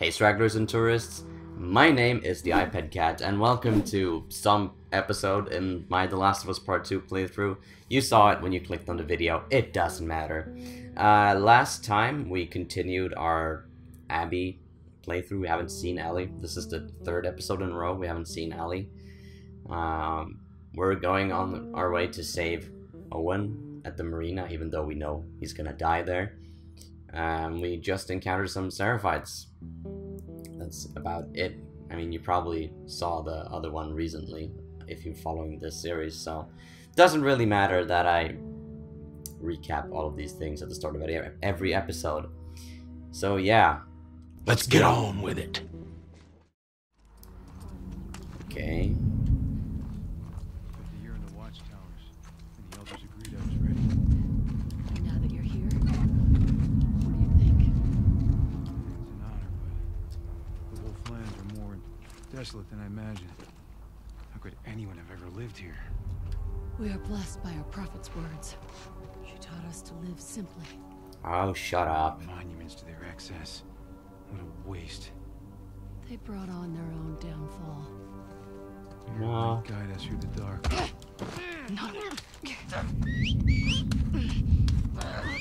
Hey stragglers and tourists, my name is the iPad Cat, and welcome to some episode in my The Last of Us Part 2 playthrough. You saw it when you clicked on the video, it doesn't matter. Last time we continued our Abby playthrough, we haven't seen Ellie. This is the third episode in a row we haven't seen Ellie. We're going on our way to save Owen at the marina, even though we know he's gonna die there. We just encountered some Seraphites. That's about it. I mean, you probably saw the other one recently if you're following this series, so it doesn't really matter that I recap all of these things at the start of every episode. So yeah, let's get on with it. Okay. Desolate than I imagined. How could anyone have ever lived here? We are blessed by our prophet's words. She taught us to live simply. Oh, shut up. Monuments to their excess. What a waste. They brought on their own downfall. No. Guide us through the dark. No.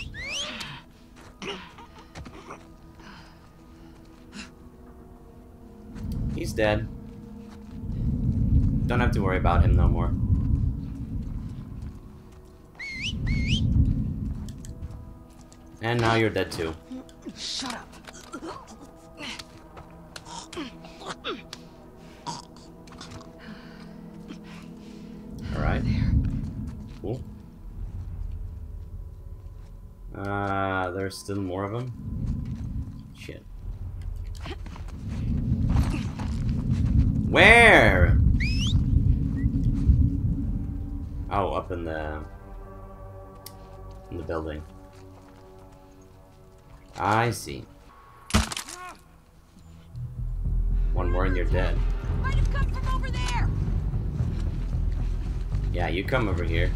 He's dead. Don't have to worry about him no more. And now you're dead too. Shut up. Alright. Cool. There's still more of them? Shit. Where? Oh, up in the building. I see. One more and you're dead. Might have come from over there. Yeah, you come over here.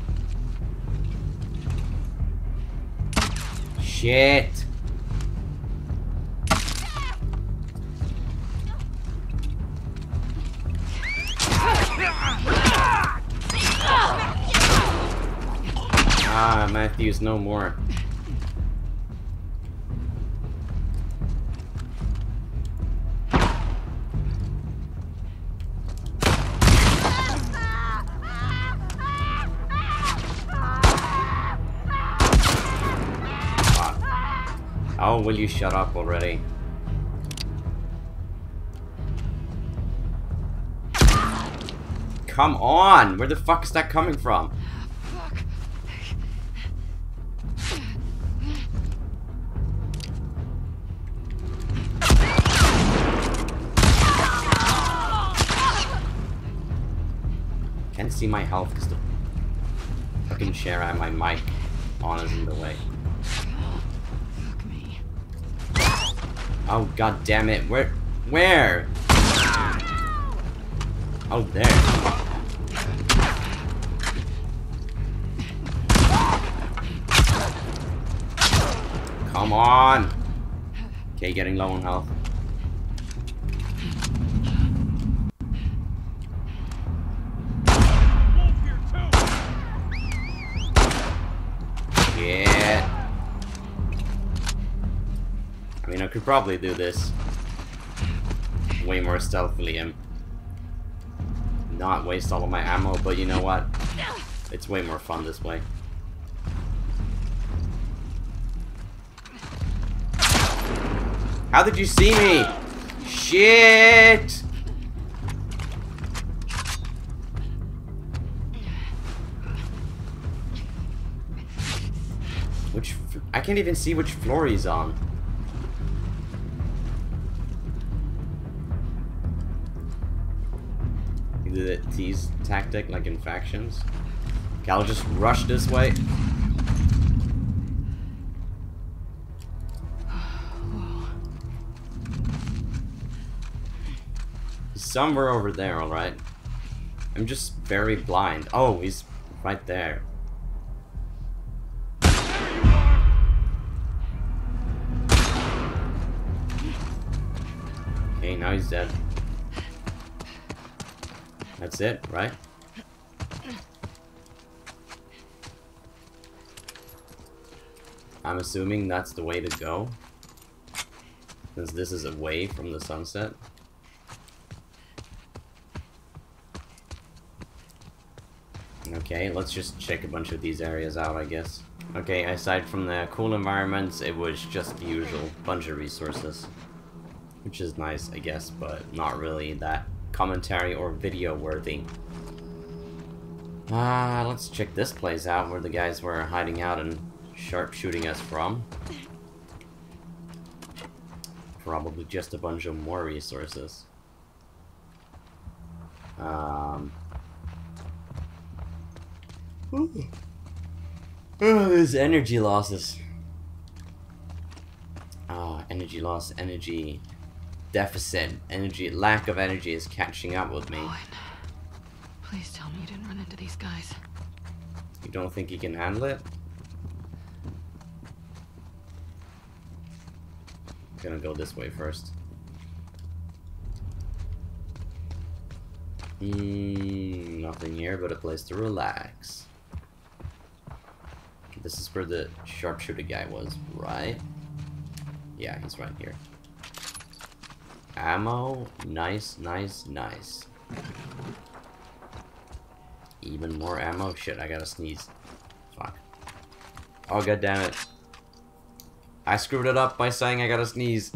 Shit. Ah, Matthews, no more. Oh, will you shut up already? Come on! Where the fuck is that coming from? Fuck. Can't see my health because the fucking chair and my mic on is in the way. Fuck me. Oh god damn it! Where? Oh there. Come on! Okay, getting low on health. Yeah. I mean, I could probably do this way more stealthily and not waste all of my ammo, but you know what? It's way more fun this way. How did you see me? Shit! Which I can't even see which floor he's on. You do the tease tactic like in factions. Okay, I'll just rush this way. Somewhere over there, alright. I'm just very blind. Oh, he's right there. Okay, now he's dead. That's it, right? I'm assuming that's the way to go, since this is away from the sunset. Okay, let's just check a bunch of these areas out, I guess. Okay, aside from the cool environments, it was just the usual bunch of resources, which is nice, I guess, but not really that commentary or video worthy. Let's check this place out where the guys were hiding out and sharpshooting us from. Probably just a bunch of more resources. Ooh. Oh, there's energy losses. Ah, energy loss, energy deficit, energy, lack of energy is catching up with me. Owen, please tell me you didn't run into these guys. You don't think you can handle it? I'm gonna go this way first. Nothing here but a place to relax. This is where the sharpshooter guy was, right? Yeah, he's right here. Ammo. Nice, nice, nice. Even more ammo? Shit, I gotta sneeze. Fuck. Oh, goddammit. I screwed it up by saying I gotta sneeze.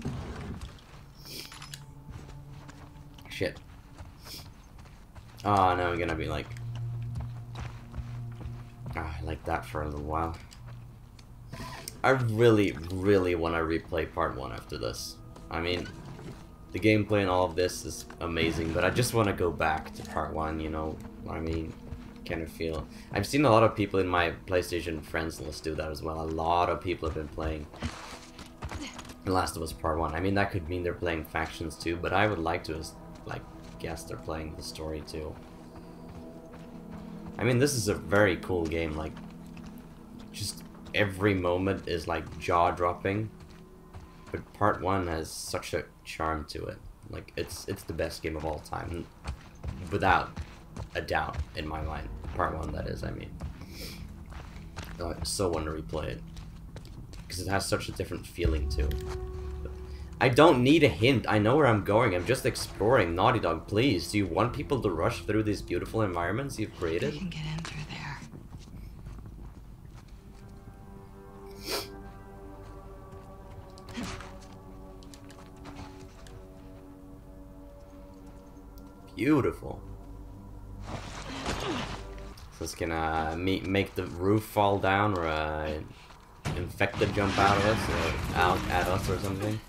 Shit. Oh, now I'm gonna be like... I like that for a little while. I really, really want to replay part 1 after this. I mean, the gameplay and all of this is amazing, but I just want to go back to part 1, you know? I mean, kind of feel... I've seen a lot of people in my PlayStation friends list do that as well. A lot of people have been playing The Last of Us Part 1. I mean, that could mean they're playing Factions too, but I would like to, like, guess they're playing the story too. I mean, this is a very cool game, like, just every moment is, like, jaw-dropping, but Part 1 has such a charm to it. Like, it's the best game of all time, without a doubt, in my mind. Part 1, that is, I mean. I so want to replay it, because it has such a different feeling, too. I don't need a hint, I know where I'm going, I'm just exploring. Naughty Dog, please, do you want people to rush through these beautiful environments you've created? We can get in through there. Beautiful. So it's gonna make the roof fall down, or infected jump out of us, or out at us or something.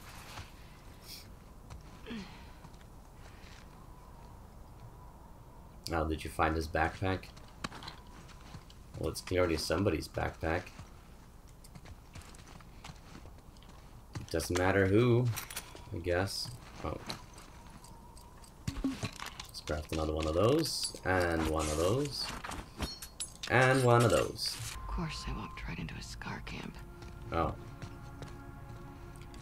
Oh, did you find his backpack? Well, it's clearly somebody's backpack. It doesn't matter who, I guess. Oh. Let's craft another one of those, and one of those, and one of those. Of course I walked right into a scar camp. Oh.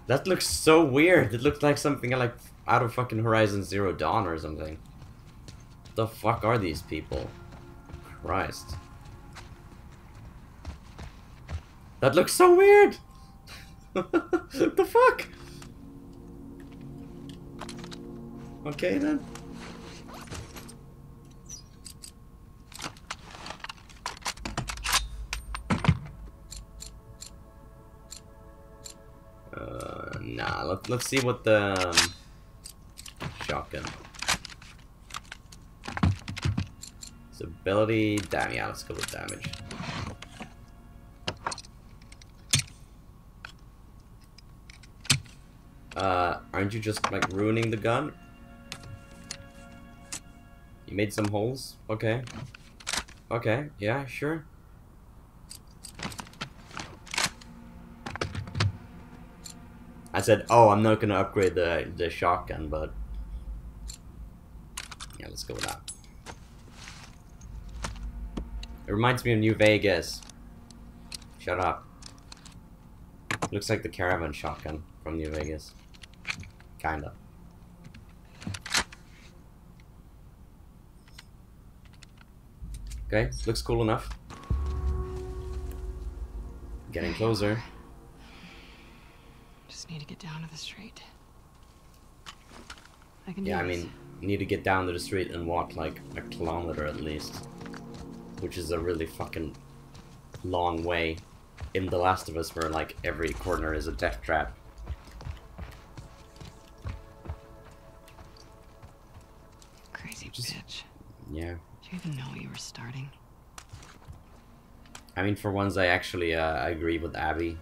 That looks so weird! It looked like something like out of fucking Horizon Zero Dawn or something. The fuck are these people? Christ. That looks so weird! The fuck? Okay then. Nah, let's see what the shotgun. Ability, damn, yeah, let's go with damage. Aren't you just like ruining the gun? You made some holes? Okay. Okay, yeah, sure. I said, oh, I'm not gonna upgrade the shotgun, but yeah, let's go with that. It reminds me of New Vegas. Shut up. Looks like the caravan shotgun from New Vegas. Kinda. Okay, looks cool enough. Getting closer. Just need to get down to the street. I can do this. I mean, need to get down to the street and walk like a kilometer at least. Which is a really fucking long way. In The Last of Us, where like every corner is a death trap. Crazy bitch. Yeah. Do you even know you were starting? I mean, for once, I actually agree with Abby.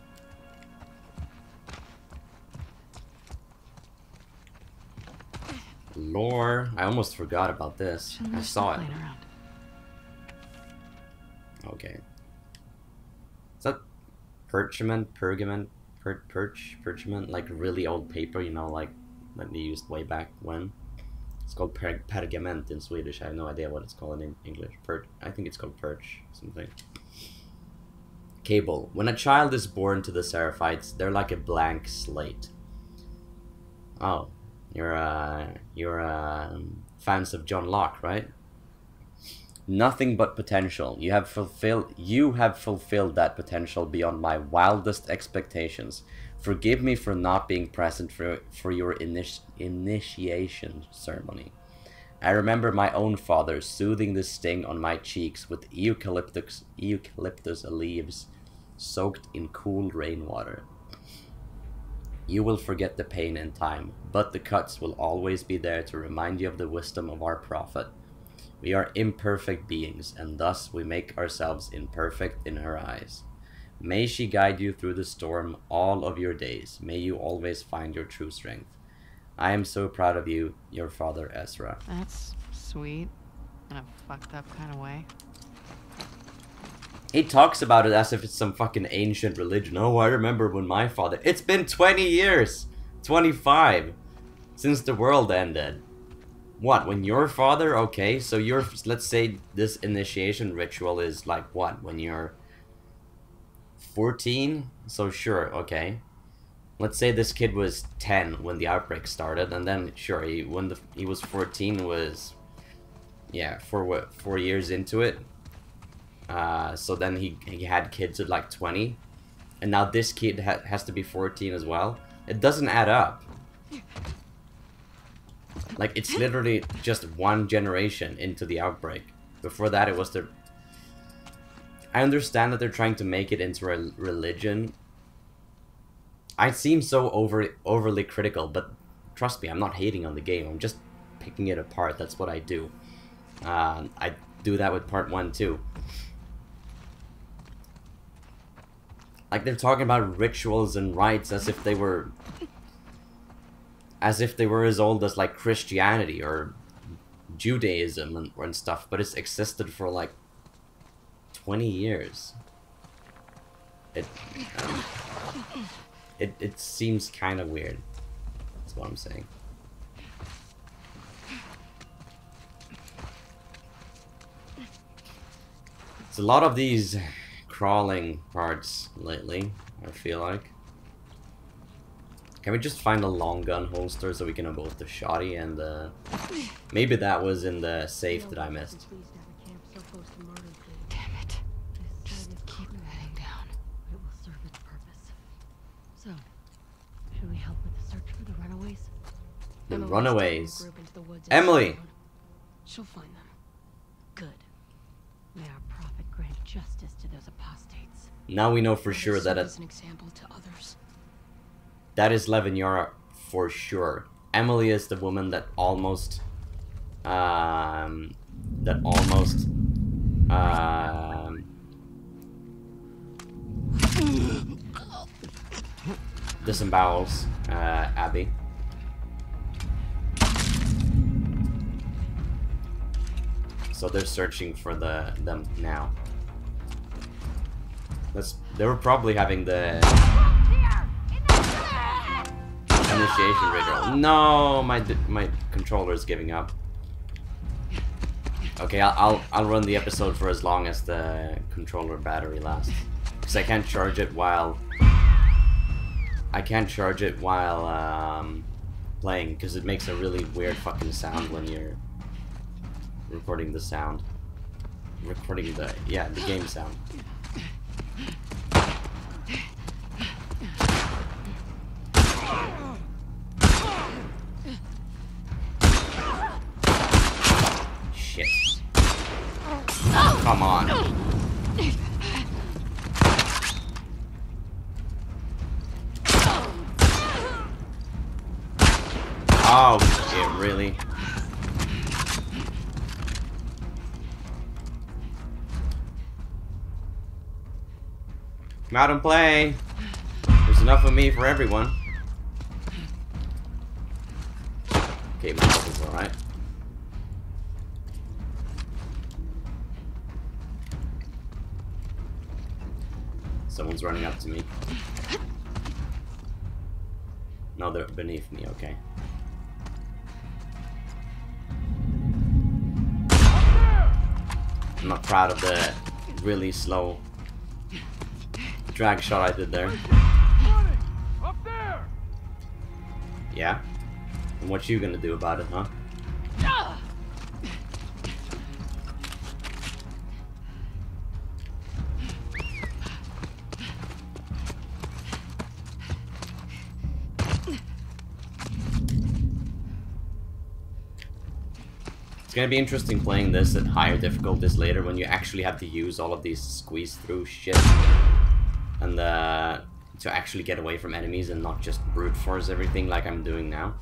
Lore. I almost forgot about this. I saw it. Okay. Is that pergament? Like really old paper, you know, like they used way back when. It's called pergament in Swedish. I have no idea what it's called in English. I think it's called perch something. Cable. When a child is born to the Seraphites, they're like a blank slate. Oh, you're fans of John Locke, right? Nothing but potential. You have fulfilled that potential beyond my wildest expectations. Forgive me for not being present for your initiation ceremony. I remember my own father soothing the sting on my cheeks with eucalyptus leaves soaked in cool rainwater. You will forget the pain in time, but the cuts will always be there to remind you of the wisdom of our prophet. We are imperfect beings, and thus we make ourselves imperfect in her eyes. May she guide you through the storm all of your days. May you always find your true strength. I am so proud of you, your father Ezra. That's sweet, in a fucked up kind of way. He talks about it as if it's some fucking ancient religion. Oh, I remember when my father... It's been 20 years! 25! Since the world ended. What, when your father? Okay, so your, let's say this initiation ritual is like what, when you're 14? So sure, okay. Let's say this kid was 10 when the outbreak started, and then sure, when he was 14 was, yeah, four years into it. So then he had kids at like 20, and now this kid has to be 14 as well. It doesn't add up. Like, it's literally just one generation into the outbreak. Before that, it was the... I understand that they're trying to make it into a religion. I seem so overly critical, but trust me, I'm not hating on the game. I'm just picking it apart. That's what I do. I do that with part 1, too. Like, they're talking about rituals and rites as if they were... as if they were as old as like Christianity or Judaism and stuff, but it's existed for like 20 years. It seems kind of weird. That's what I'm saying. It's a lot of these crawling parts lately, I feel like. Can we just find a long gun holster so we can have both the shotty and the... Maybe that was in the safe that I missed. Damn it. Just keep heading down. It will serve its purpose. So, should we help with the search for the runaways? The runaways. Emily! She'll find them. Good. May our prophet grant justice to those apostates. Now we know for sure that it's... an example to others. That is Lev and Yara for sure. Emily is the woman that almost, disembowels Abby. So they're searching for them now. They were probably having the initiation ritual. No, my controller is giving up. Okay, I'll run the episode for as long as the controller battery lasts, because I can't charge it while playing, because it makes a really weird fucking sound when you're recording the sound. recording the, yeah, the game sound. Shit. Come on. Oh, shit, really? Come out and play. There's enough of me for everyone. Okay, my health is alright. Someone's running up to me. No, they're beneath me, okay. I'm not proud of the really slow drag shot I did there. Up there. Yeah? And what you gonna do about it, huh? It's gonna be interesting playing this at higher difficulties later when you actually have to use all of these squeeze through shit and to actually get away from enemies and not just brute force everything like I'm doing now.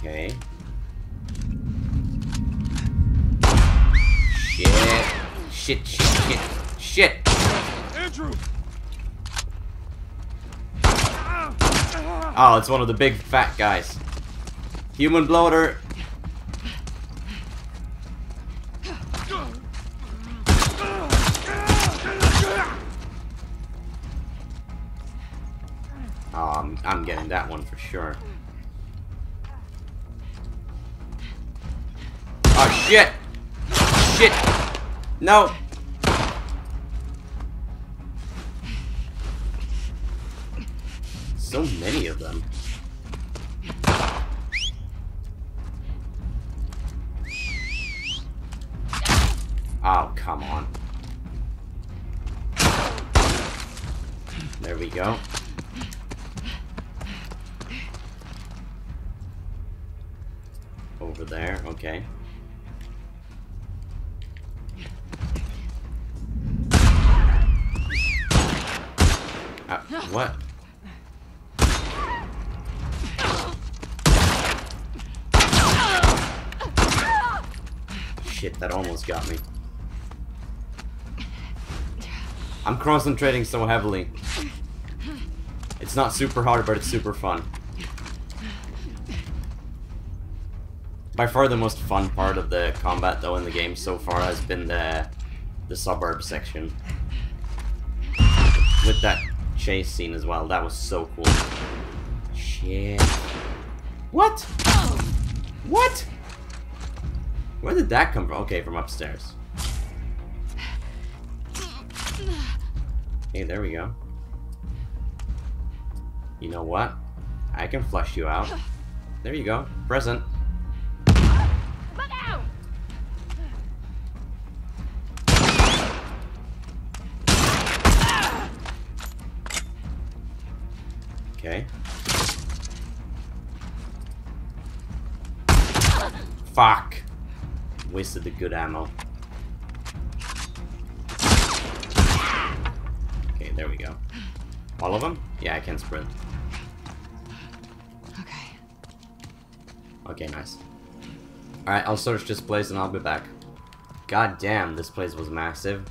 Okay. Shit, shit, shit, shit! Andrew. Oh, it's one of the big fat guys. Human bloater! Oh, I'm getting that one for sure. Oh, shit! Shit! No! So many of them. Oh, come on. There we go. Over there, okay. What? Shit, that almost got me. I'm concentrating so heavily. It's not super hard, but it's super fun. By far the most fun part of the combat though in the game so far has been the suburb section. With that chase scene as well. That was so cool. Shit. What? What? Where did that come from? Okay, from upstairs. Hey, there we go. You know what? I can flush you out. There you go. Present. Okay. Fuck. Wasted the good ammo. Okay, there we go. All of them? Yeah, I can sprint. Okay. Okay, nice. Alright, I'll search this place and I'll be back. God damn, this place was massive.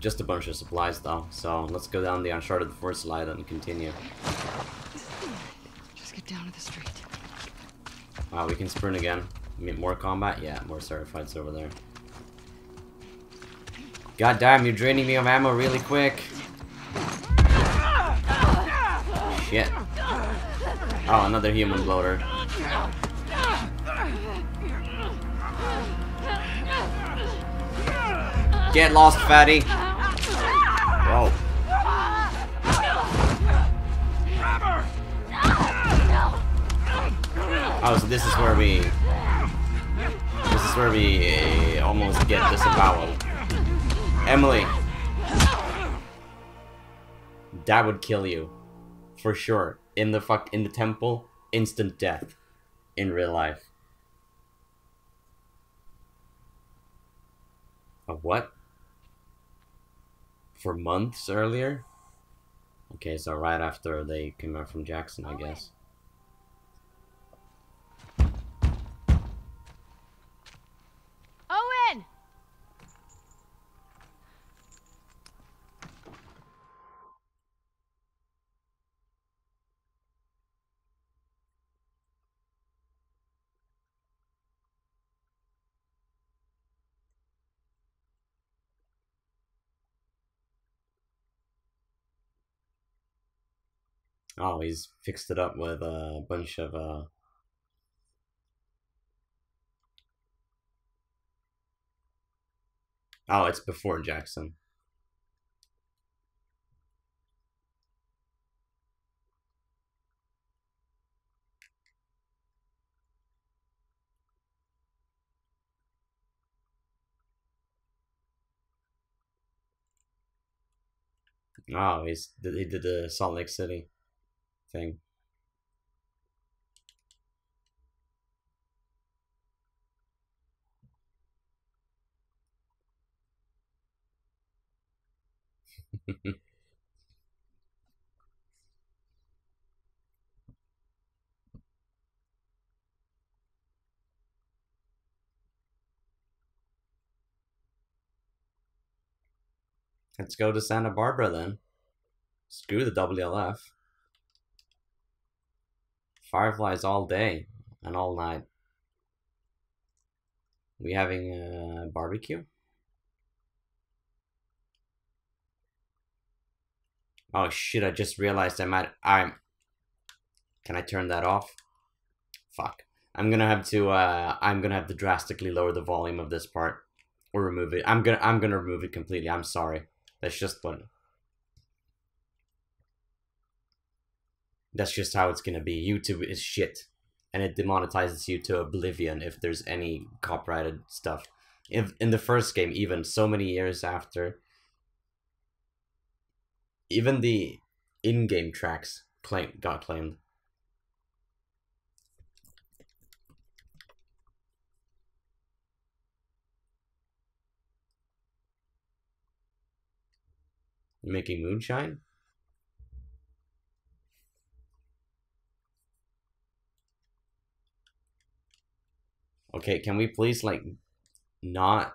Just a bunch of supplies though, so let's go down the Uncharted 4 slide and continue. Down to the street. Wow, we can sprint again. I mean, more combat? Yeah, more Seraphites over there. God damn, you're draining me of ammo really quick. Shit. Oh, another human bloater. Get lost, fatty. Oh, so this is where we... This is where we almost get disemboweled. Emily. That would kill you. For sure. In the temple, instant death. In real life. A what? For months earlier? Okay, so right after they came out from Jackson, I guess. Owen! Oh, he's fixed it up with a bunch of, Oh, it's before Jackson. Oh, he did the Salt Lake City thing. Let's go to Santa Barbara then. Screw the WLF. Fireflies all day and all night. We having a barbecue? Oh shit, I just realized can I turn that off? Fuck. I'm gonna have to drastically lower the volume of this part. Or remove it. I'm gonna remove it completely. I'm sorry. That's just how it's gonna be. YouTube is shit. And it demonetizes you to oblivion if there's any copyrighted stuff. In the first game, even so many years after, even the in-game tracks got claimed. Making moonshine? Okay, can we please, like, not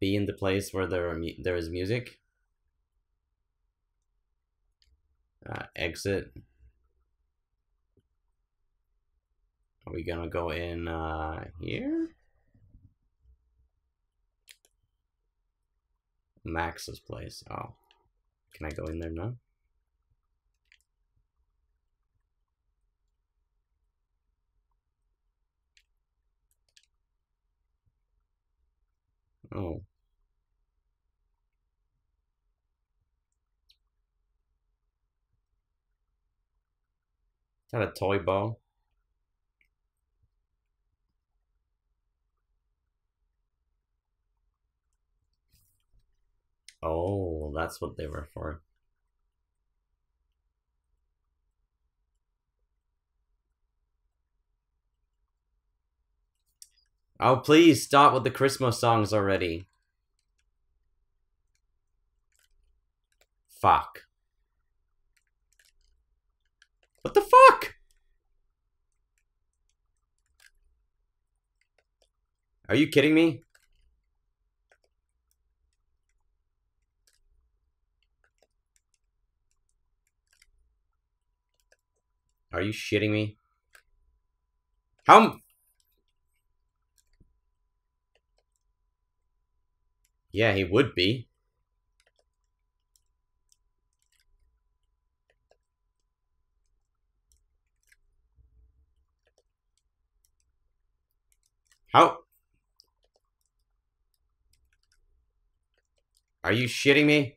be in the place where there is music? Exit. Are we gonna go in, here? Max's place. Oh. Can I go in there now? Oh. Is that a toy bow? Oh, that's what they were for. Oh, please stop with the Christmas songs already. Fuck. What the fuck? Are you kidding me? Are you shitting me? How? Yeah, he would be. How? Are you shitting me?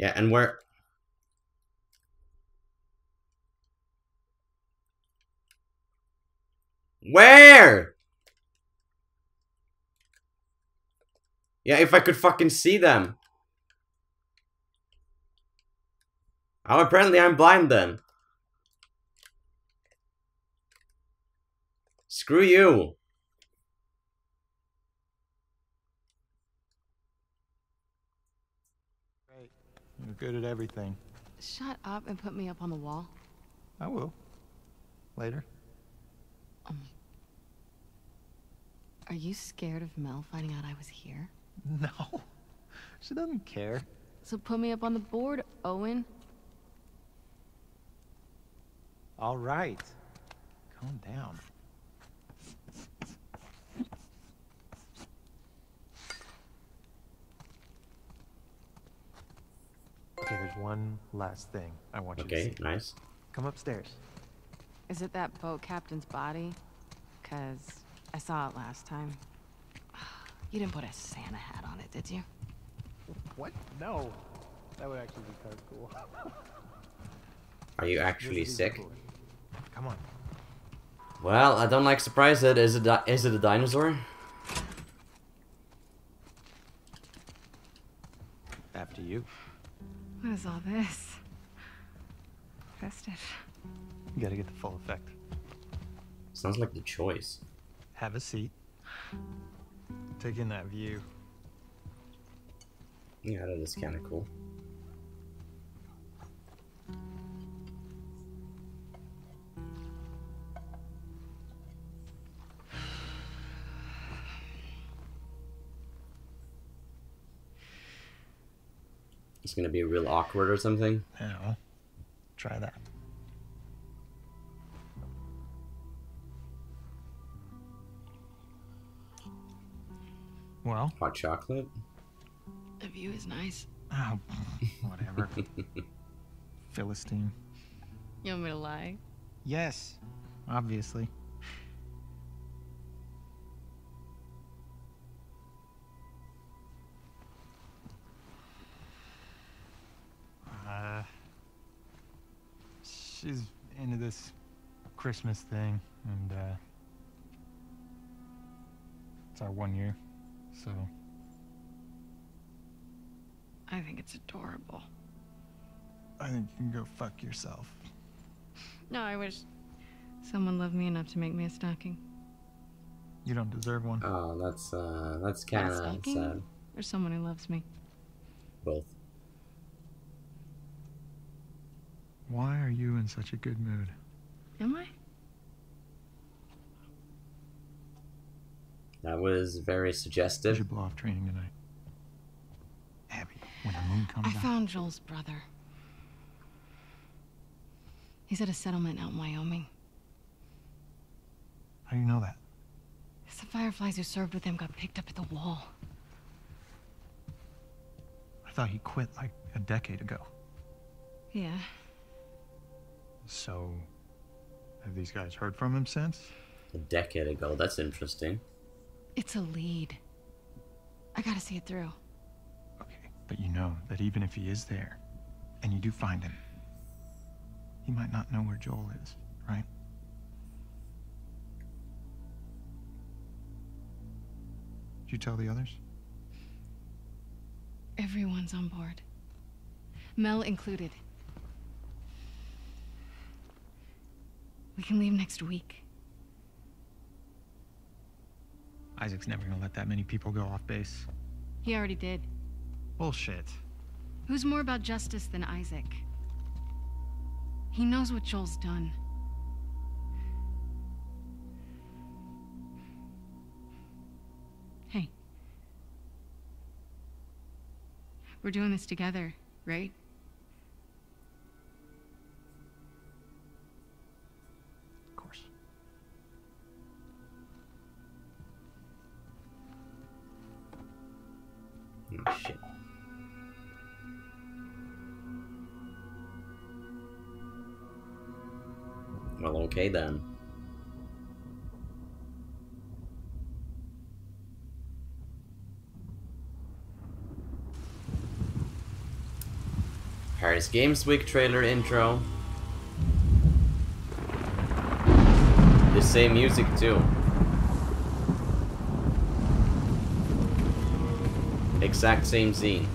Yeah, and we're... Where? Yeah, if I could fucking see them. Oh, apparently I'm blind then. Screw you. Great. You're good at everything. Shut up and put me up on the wall. I will. Later. Are you scared of Mel finding out I was here? No. She doesn't care. So put me up on the board, Owen. All right. Calm down. Okay, there's one last thing I want you to see. Okay, nice. Come upstairs. Is it that boat captain's body? Because I saw it last time. You didn't put a Santa hat on it, did you? What? No. That would actually be kind of cool. Are you actually sick? Come on. Well, I don't like surprises. Is it a dinosaur? After you. What is all this? Festive. You gotta get the full effect. Sounds like The Choice. Have a seat. Take in that view. Yeah, that is kind of cool. It's gonna be real awkward or something. Yeah, well, try that. Well, hot chocolate. The view is nice. Oh, whatever. Philistine. You want me to lie? Yes, obviously. She's into this Christmas thing, and it's our 1 year. So I think it's adorable. I think you can go fuck yourself. No, I wish someone loved me enough to make me a stocking. You don't deserve one. Oh, that's kind of sad. Or someone who loves me. Both. Why are you in such a good mood? Am I? That was very suggestive. You should blow off training tonight. Abby, when the moon comes out. I found Joel's brother. He's at a settlement out in Wyoming. How do you know that? Because the Fireflies who served with him got picked up at the wall. I thought he quit like a decade ago. Yeah. So, have these guys heard from him since? A decade ago, that's interesting. It's a lead. I gotta see it through. Okay, but you know that even if he is there, and you do find him, he might not know where Joel is, right? Did you tell the others? Everyone's on board. Mel included. We can leave next week. Isaac's never gonna let that many people go off base. He already did. Bullshit. Who's more about justice than Isaac? He knows what Joel's done. Hey. We're doing this together, right? Oh, shit. Well, okay then. Paris Games Week trailer intro. The same music too. Exact same scene.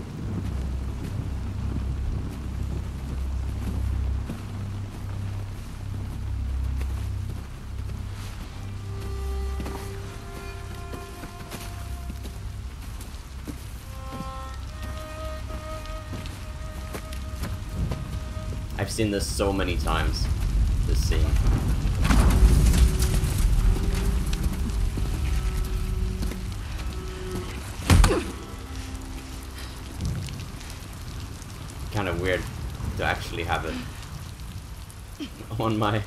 I've seen this so many times, this scene. Kind of weird to actually have it on my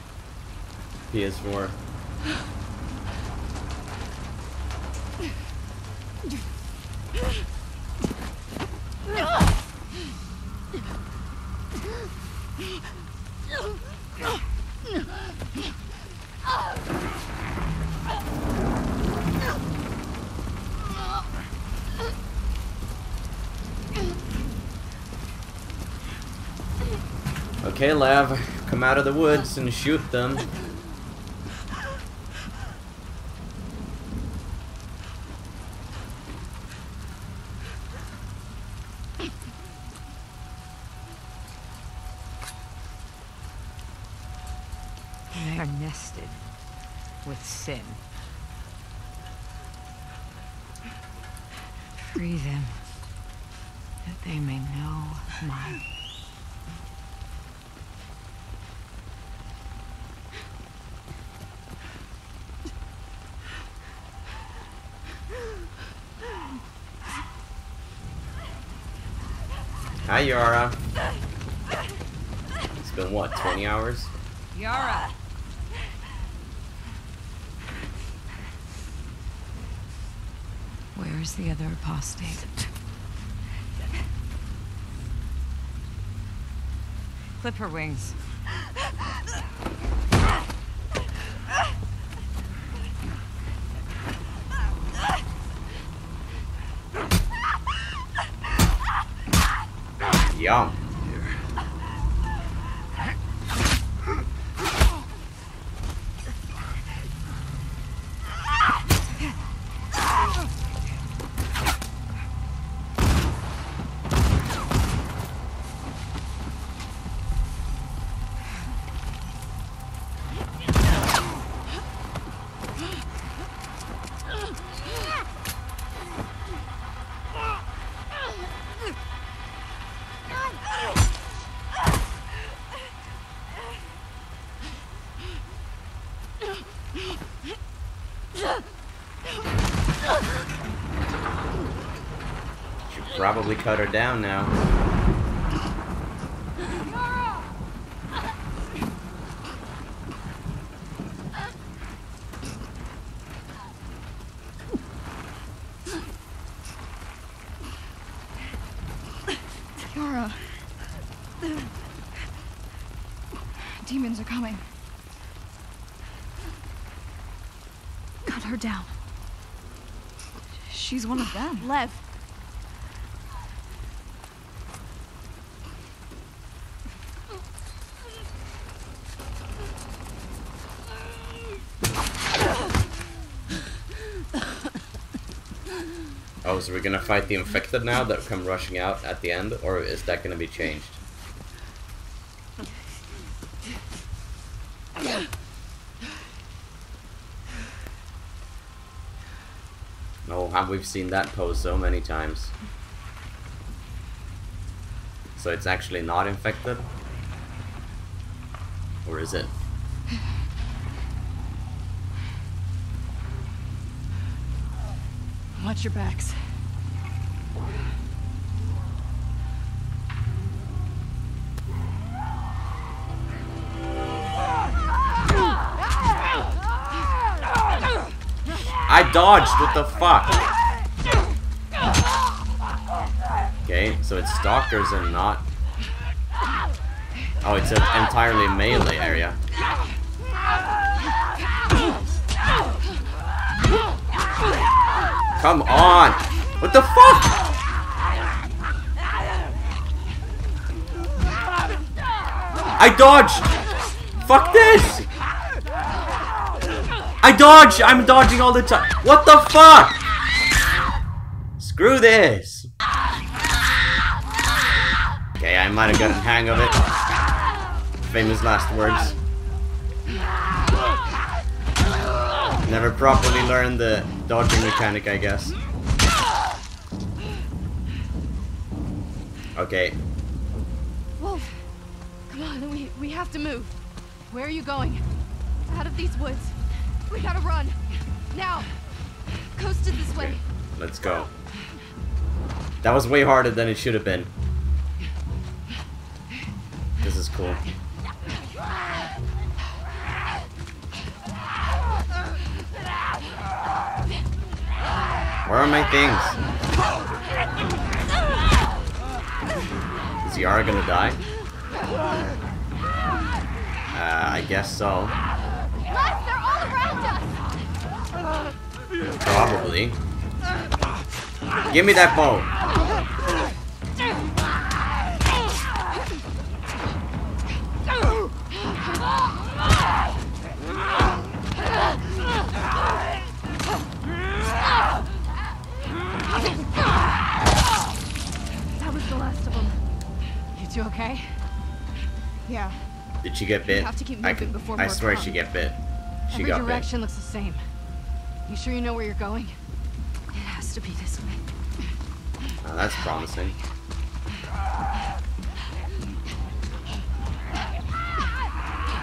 PS4. Okay, Lev, come out of the woods and shoot them. They are nested with sin. Free them, that they may know my... Hi, Yara. It's been, what, 20 hours? Yara! Where is the other apostate? Clip her wings. Yum. Probably cut her down now. Yara. Demons are coming. Cut her down. She's one of them. Lev. Oh, so we're gonna fight the infected now that come rushing out at the end, or is that gonna be changed? Oh, we've seen that pose so many times. So it's actually not infected? Or is it? Watch your backs. I dodged, what the fuck? Okay, so it's stalkers and not... Oh, it's an entirely melee area. Come on! What the fuck? I dodged! Fuck this! I dodge! I'm dodging all the time. What the fuck? Screw this. Okay, I might have gotten the hang of it. Famous last words. Never properly learned the dodging mechanic, I guess. Okay. Wolf, come on, we have to move. Where are you going? Out of these woods. We gotta run. Now. Coasted this way. Let's go. That was way harder than it should have been. This is cool. Where are my things? Is Yara gonna die? I guess so. Les, they're all around us. Probably. Give me that bow. That was the last of them. You two okay? Yeah. Did she get bit? I swear she got bit. Every direction looks the same. You sure you know where you're going? It has to be this way. Oh, that's promising.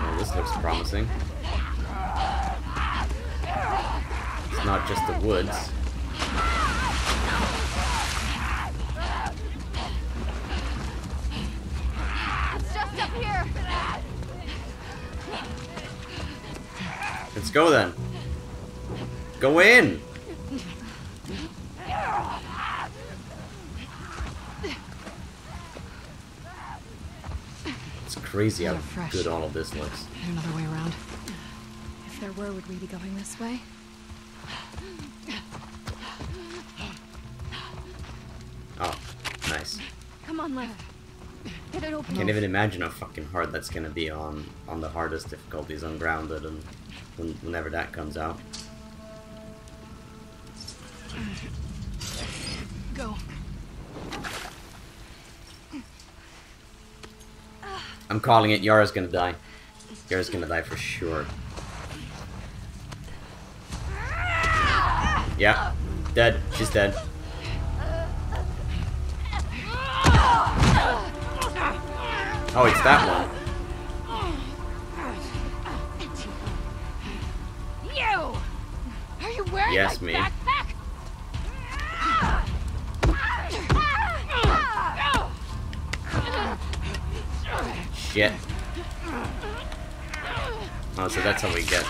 Oh, this looks promising. It's not just the woods. It's just up here. Let's go then. Go in. It's crazy how good all of this looks. Is there another way around? If there were, would we be going this way? Oh, nice. Come on, Lev. Can't even imagine how fucking hard that's gonna be on the hardest difficulties, ungrounded, and whenever that comes out. Go. I'm calling it. Yara's gonna die. Yara's gonna die for sure. Yeah, dead. She's dead. Oh, it's that one. You! Are you wearing my backpack? Shit. Oh, so that's how we get.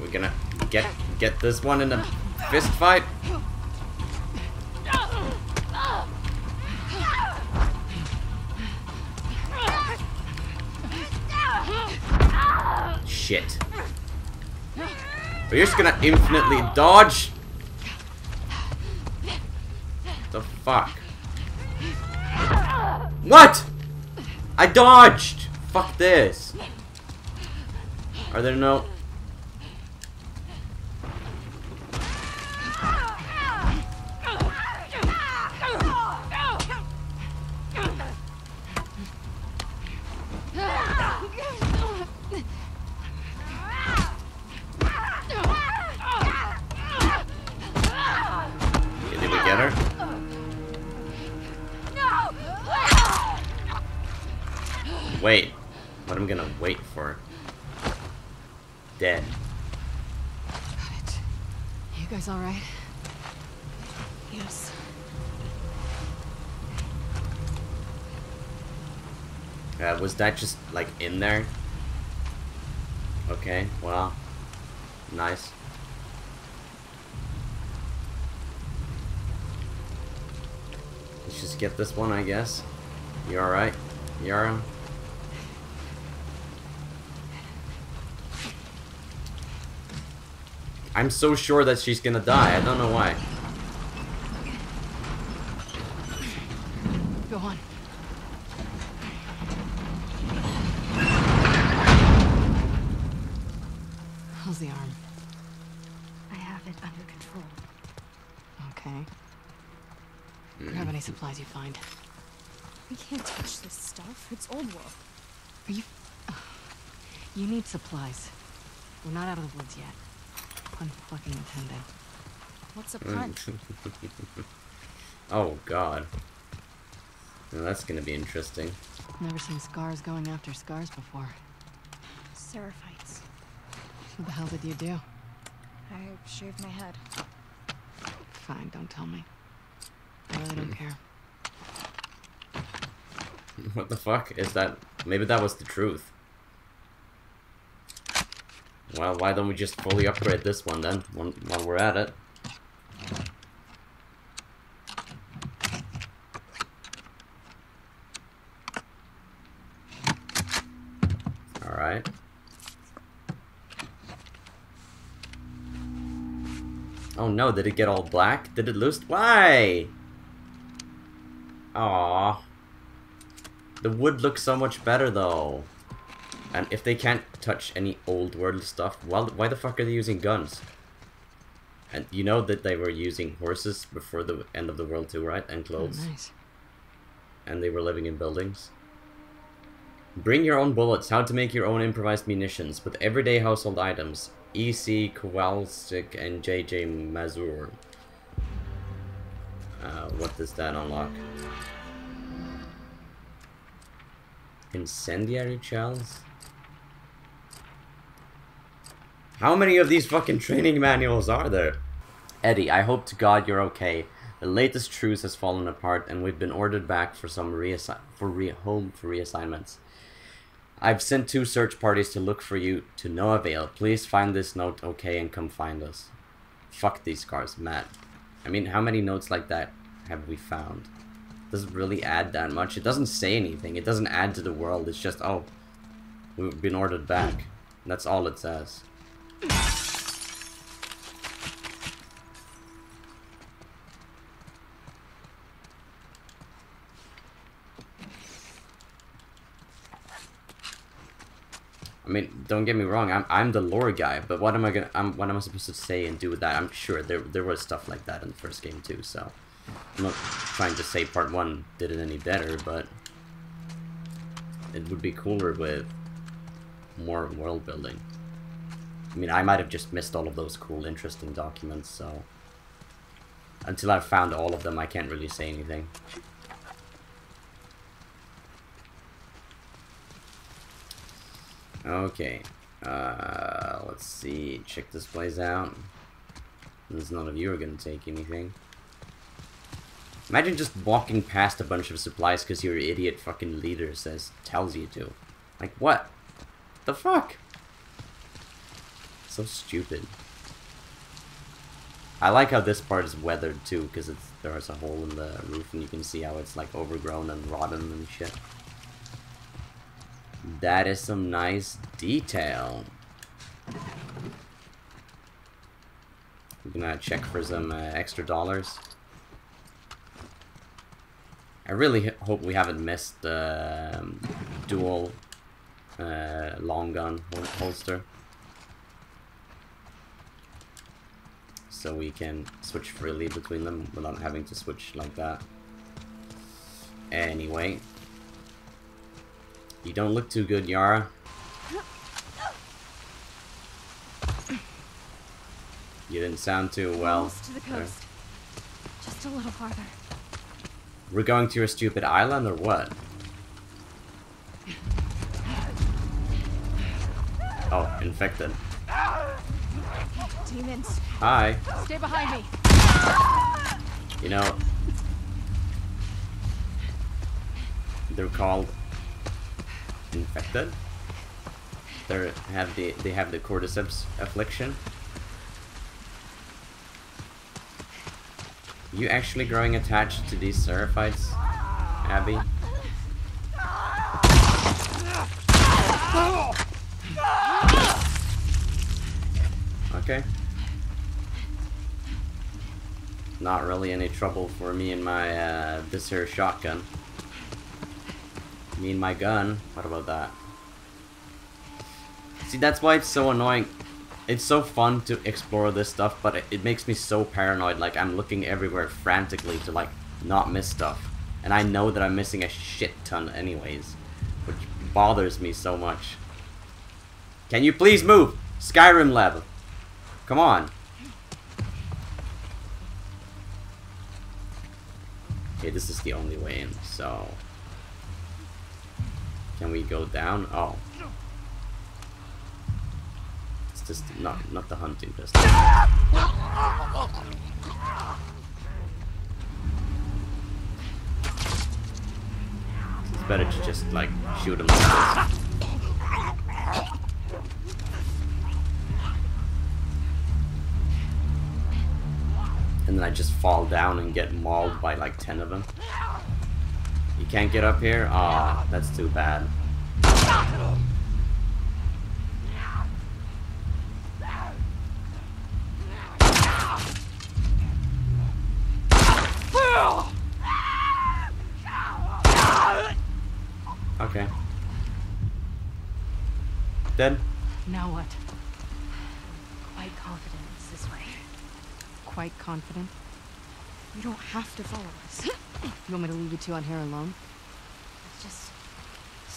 We're gonna get this one in a fist fight. Shit. Are you just gonna infinitely dodge? The fuck? What? I dodged. Fuck this. Are there no? Wait, what I'm gonna wait for? Dead. Got it. You guys all right? Yes. Was that just like in there? Okay. Wow. Nice. Let's just get this one, I guess. You all right, Yara? I'm so sure that she's gonna die. I don't know why. How's the arm? I have it under control. Okay. Grab any supplies you find. We can't touch this stuff. It's old world. Are you... You need supplies. We're not out of the woods yet. Pun fucking intended. What's a pun? Oh, God. Now that's gonna be interesting. Never seen scars going after scars before. Seraphites. What the hell did you do? I shaved my head. Fine, don't tell me. I really don't care. What the fuck is that? Maybe that was the truth. Well, why don't we just fully upgrade this one then, while we're at it? Alright. Oh no, did it get all black? Did it lose? Why? Aww. The wood looks so much better though. And if they can't touch any old world stuff, well, why the fuck are they using guns? And you know that they were using horses before the end of the world too, right? And clothes. Oh, nice. And they were living in buildings. Bring your own bullets, how to make your own improvised munitions with everyday household items. E.C. Kowalczyk and J.J. Mazur. What does that unlock? Incendiary shells? How many of these fucking training manuals are there? Eddie, I hope to God you're okay. The latest truce has fallen apart and we've been ordered back for some reassignments. I've sent two search parties to look for you to no avail. Please find this note, okay, and come find us. Fuck these cars, Matt. I mean, how many notes like that have we found? It doesn't really add that much. It doesn't say anything. It doesn't add to the world. It's just, oh, we've been ordered back. That's all it says. I mean, don't get me wrong. I'm the lore guy, but what am I gonna? What am I supposed to say and do with that? I'm sure there was stuff like that in the first game too. So I'm not trying to say part one did it any better, but it would be cooler with more world building. I mean, I might have just missed all of those cool, interesting documents, so... Until I've found all of them, I can't really say anything. Okay. Let's see. Check this place out. Since none of you are gonna take anything. Imagine just walking past a bunch of supplies because your idiot fucking leader tells you to. Like, what? The fuck? So stupid. I like how this part is weathered too, because there's a hole in the roof and you can see how it's like overgrown and rotten and shit. That is some nice detail. I'm gonna check for some extra dollars. I really hope we haven't missed the dual long gun holster. So we can switch freely between them without having to switch like that. Anyway. You don't look too good, Yara. You didn't sound too well. Almost to the coast. Just a little farther. We're going to your stupid island or what? Oh, infected. Demons. Hi. Stay behind me. You know, they're called infected. They have the Cordyceps affliction. You actually growing attached to these Seraphites, Abby? Okay. Not really any trouble for me and my, this here shotgun. Me and my gun. What about that? See, that's why it's so annoying. It's so fun to explore this stuff, but it makes me so paranoid. Like, I'm looking everywhere frantically to, like, not miss stuff. And I know that I'm missing a shit ton anyways, which bothers me so much. Can you please move? Skyrim level. Come on. Okay, this is the only way in, so... Can we go down? Oh. It's just not the hunting pistol. It's better to just, like, shoot him like this. And then I just fall down and get mauled by, like, 10 of them. You can't get up here? Aw, that's too bad. Okay. Dead? Now what? Quite confident it's this way. Quite confident? You don't have to follow us. You want me to leave you two out here alone? Let's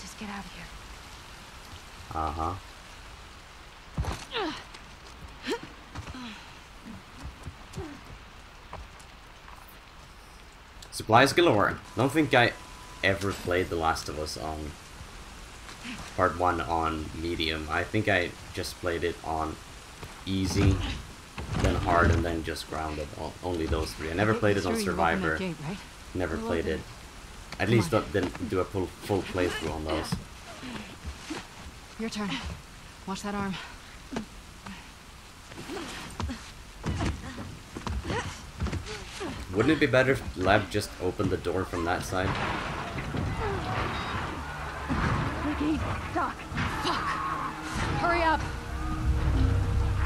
just get out of here. Supplies galore. Don't think I ever played The Last of Us on Part 1 on medium. I think I just played it on easy, then hard, and then just grounded. Only those three. I never played it on Survivor. Never played it. At least didn't do a full playthrough on those. Your turn. Watch that arm. Wouldn't it be better if Lev just opened the door from that side? Ricky, Doc, fuck! Hurry up!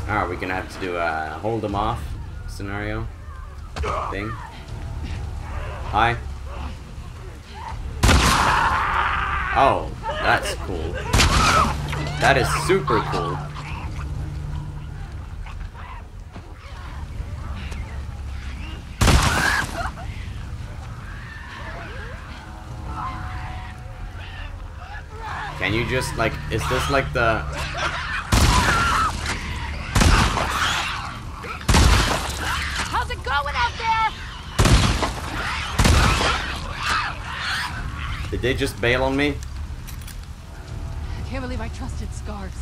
Are we gonna have to do a hold them off scenario thing? Hi. Oh, that's cool. That is super cool. Can you just, like, is this like the... How's it going out there? Did they just bail on me? I can't believe I trusted Scars.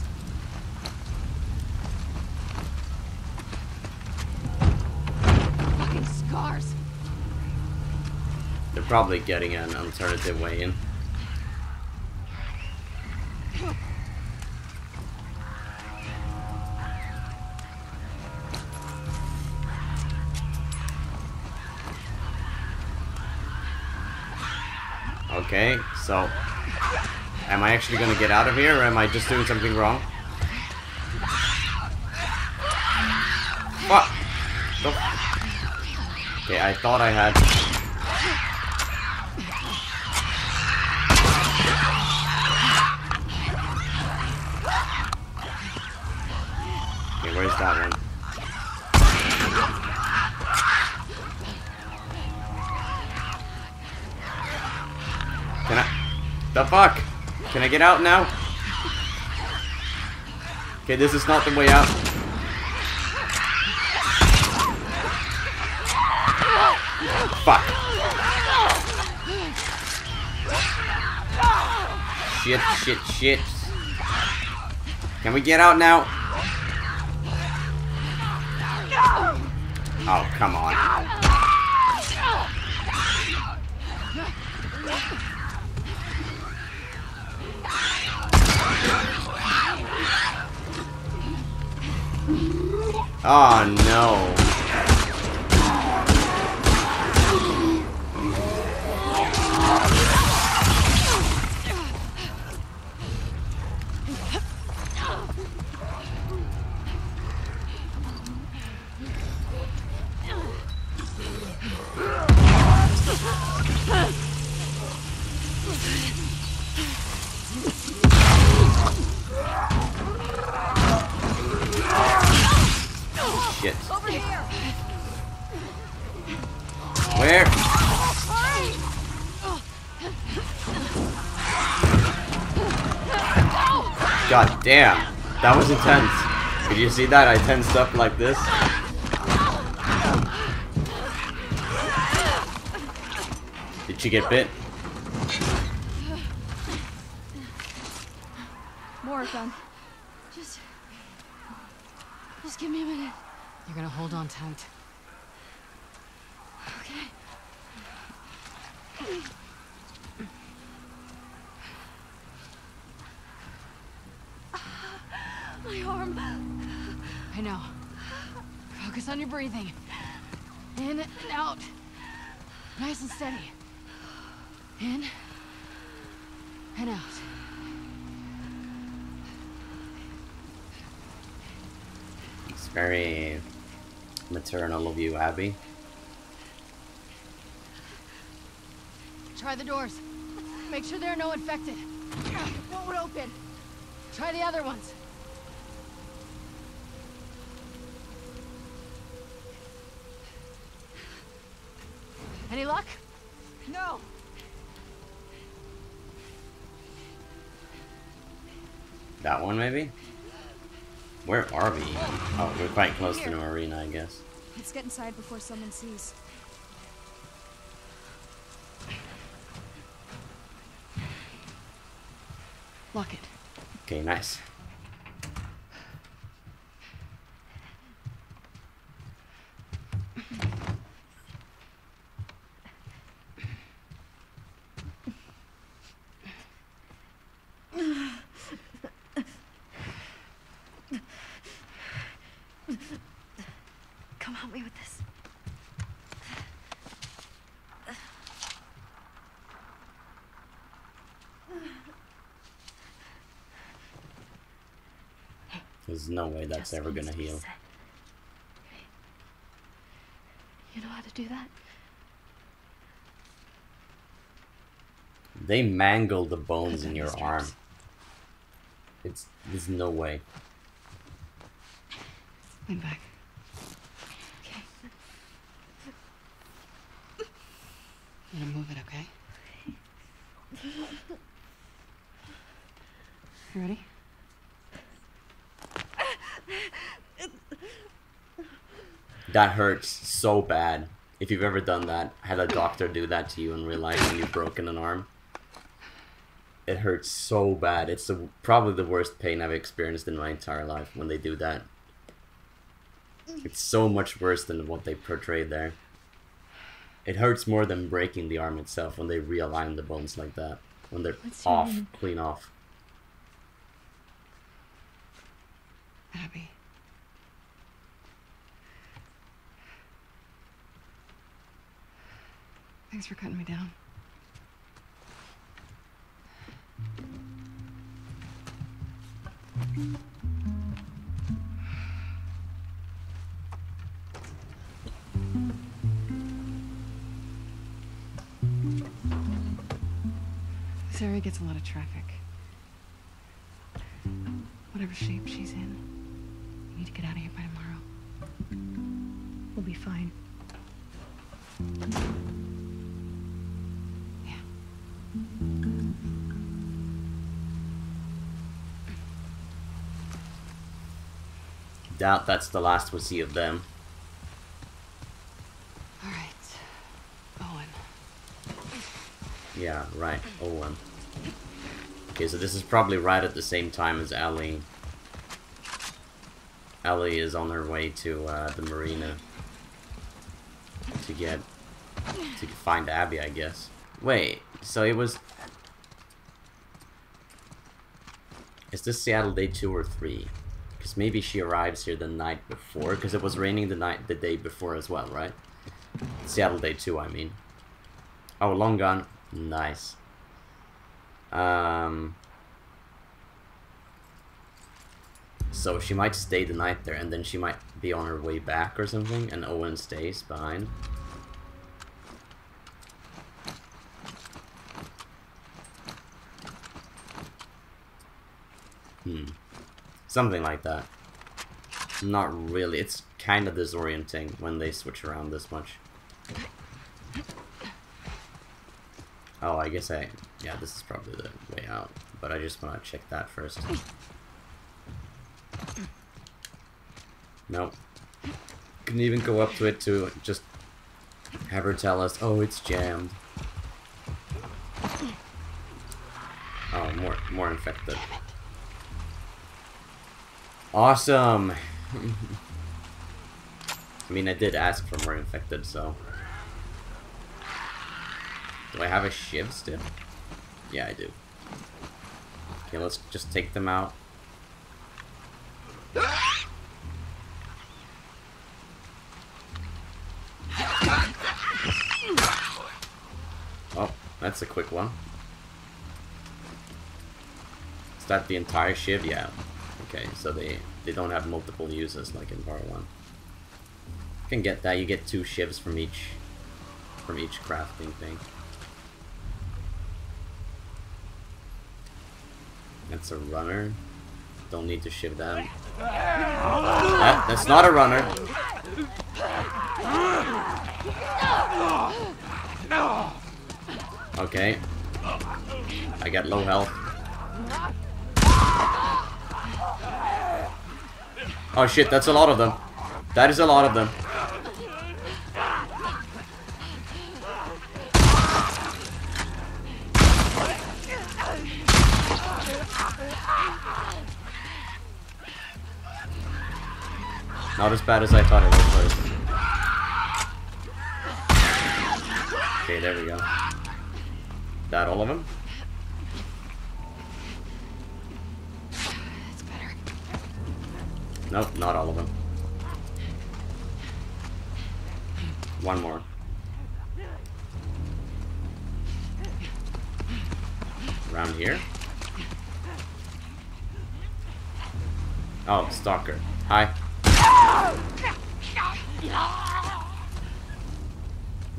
Fucking Scars. They're probably getting an alternative way in. Okay, so am I actually gonna get out of here, or am I just doing something wrong? Fuck! Okay, I thought I had... Okay, where's that one? The fuck? Can I get out now? Okay, this is not the way out. Fuck. Shit, shit, shit. Can we get out now? Oh, come on. Oh no. God damn, that was intense. Did you see that? I tensed up like this. Did she get bit? More gun. Just give me a minute. You're gonna hold on tight. Okay. My arm. I know. Focus on your breathing. In and out. Nice and steady. In and out. It's very maternal of you, Abby. Try the doors. Make sure there are no infected. One would open. Try the other ones. Any luck? No. That one, maybe? Where are we? Oh, we're quite close to the arena, I guess. Let's get inside before someone sees. Lock it. Okay, nice. There's no way that's ever gonna heal. You know how to do that? They mangled the bones in your arm. There's no way. Lean back. Okay. I'm gonna move it, okay? You ready? That hurts so bad. If you've ever done that, had a doctor do that to you in real life when you've broken an arm, it hurts so bad. It's probably the worst pain I've experienced in my entire life when they do that. It's so much worse than what they portrayed there. It hurts more than breaking the arm itself when they realign the bones like that. When they're off, clean off. Abby. Thanks for cutting me down. This area gets a lot of traffic. Whatever shape she's in, you need to get out of here by tomorrow. We'll be fine. Doubt that's the last we'll see of them. All right, Owen. Yeah, right, Owen. Okay, so this is probably right at the same time as Ellie. Ellie is on her way to the marina to find Abby, I guess. Wait, so it was. Is this Seattle day 2 or 3? Because maybe she arrives here the night before, because it was raining the day before as well, right? Seattle day 2, I mean. Oh, long gone. Nice. So she might stay the night there, and then she might be on her way back or something, and Owen stays behind. Something like that. Not really. It's kind of disorienting when they switch around this much. Oh, I guess yeah, this is probably the way out. but I just want to check that first. Nope. Couldn't even go up to it to just have her tell us, oh, it's jammed. Oh, more infected. Awesome! I mean, I did ask for more infected, so... Do I have a shiv still? Yeah, I do. Okay, let's just take them out. Oh, that's a quick one. Is that the entire shiv? Yeah. Okay, so they don't have multiple uses like in part one. You can get that. You get 2 shivs from each crafting thing. That's a runner. Don't need to shiv them. That's not a runner. Okay. I got low health. Oh shit, that's a lot of them. That is a lot of them. Not as bad as I thought it was first. Okay, there we go. That all of them? That's better. Nope, not all of them. One more. Around here? Oh, stalker. Hi.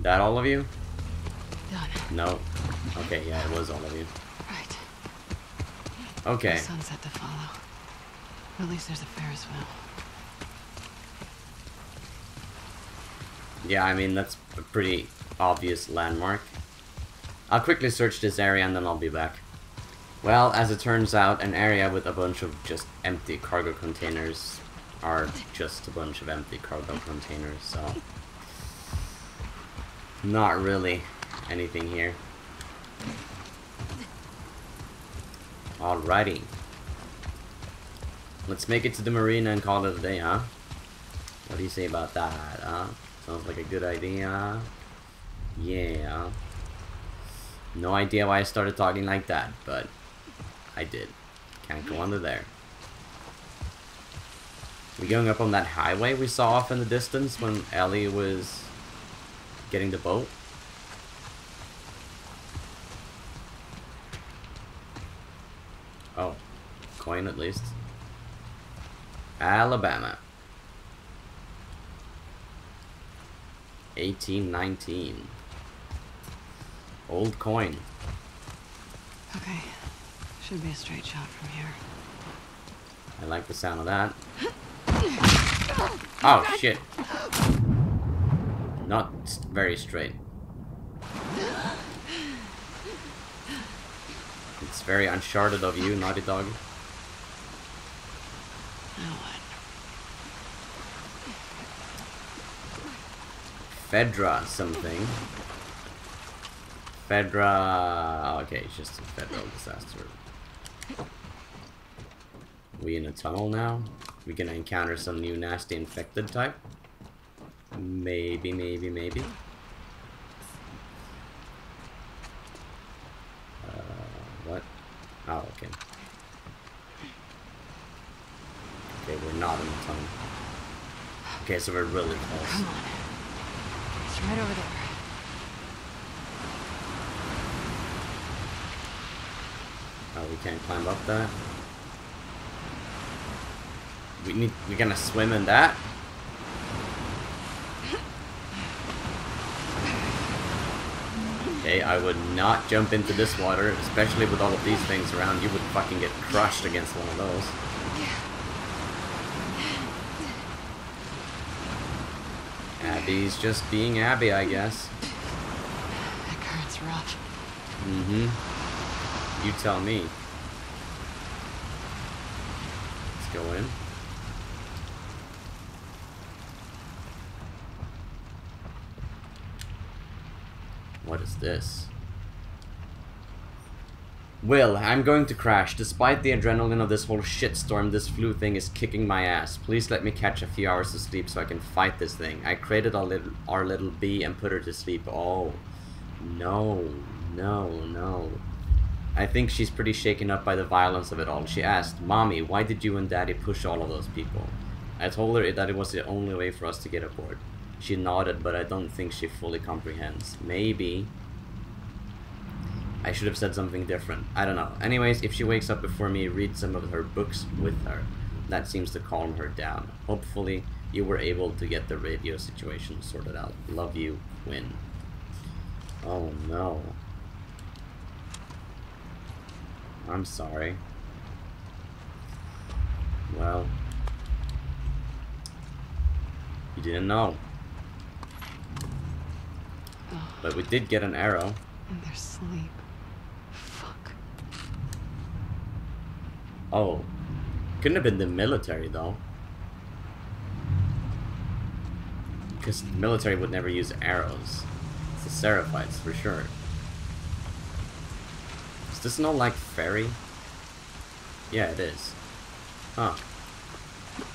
That all of you? No. Okay, yeah, it was all of you. Right. Okay. The sunset to follow. At least there's a Ferris wheel. Yeah, I mean, that's a pretty obvious landmark. I'll quickly search this area and then I'll be back. Well, as it turns out, an area with a bunch of just empty cargo containers are just a bunch of empty cargo containers, so... Not really anything here. Alrighty. Let's make it to the marina and call it a day, huh? What do you say about that, huh? Sounds like a good idea. Yeah. No idea why I started talking like that, but I did. Can't go under there. We're going up on that highway we saw off in the distance when Ellie was getting the boat. Oh, coin at least. Alabama. 1819. Old coin. Okay, should be a straight shot from here. I like the sound of that. Oh shit. Not very straight. It's very Uncharted of you, Naughty Dog. Now what? FEDRA something. FEDRA... Okay, it's just a federal disaster. We in a tunnel now? We gonna encounter some new nasty infected type? Maybe, maybe, maybe. What? Oh, okay. Okay, we're not in the tunnel. Okay, so we're really close. Come on. It's right over there. Oh, we can't climb up that. We're gonna swim in that? Okay, I would not jump into this water, especially with all of these things around. You would fucking get crushed against one of those. Abby's just being Abby, I guess. That current's rough. Mm-hmm. You tell me. go in. What is this? Will, I'm going to crash. Despite the adrenaline of this whole shitstorm, this flu thing is kicking my ass. Please let me catch a few hours of sleep so I can fight this thing. I created our little bee and put her to sleep. Oh, no, no, no. I think she's pretty shaken up by the violence of it all. She asked, Mommy, why did you and Daddy push all of those people? I told her that it was the only way for us to get aboard. She nodded, but I don't think she fully comprehends. Maybe I should have said something different. I don't know. Anyways, if she wakes up before me, read some of her books with her. That seems to calm her down. Hopefully, you were able to get the radio situation sorted out. Love you, Quinn. Oh, no. I'm sorry. Well, you didn't know. But we did get an arrow. And their sleep. Fuck. Oh. Couldn't have been the military, though. Because the military would never use arrows. It's the Seraphites, for sure. Is this not like fairy? Yeah, it is. Huh.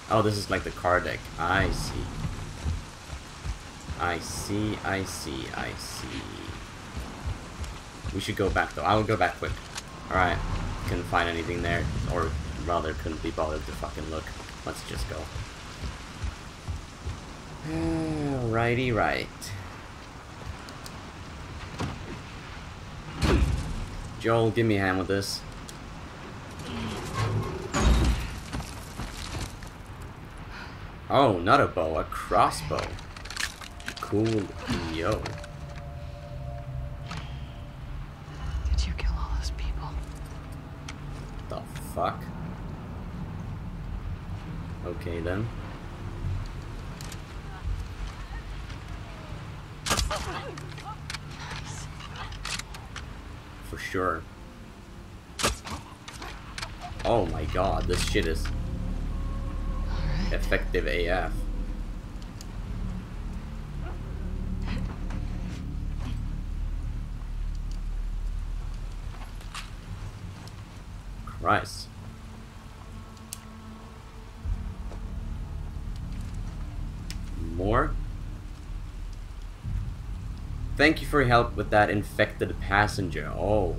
Oh, this is like the card deck. I see. I see, I see, I see. We should go back though. I'll go back quick. Alright. Couldn't find anything there. Or rather, couldn't be bothered to fucking look. Let's just go. Righty right. Joel, give me a hand with this. Oh, not a bow, a crossbow. Cool, yo. Did you kill all those people? The fuck? Okay then. Nice. For sure. Oh my god, this shit is right. Effective AF. Rice. More? Thank you for your help with that infected passenger. Oh.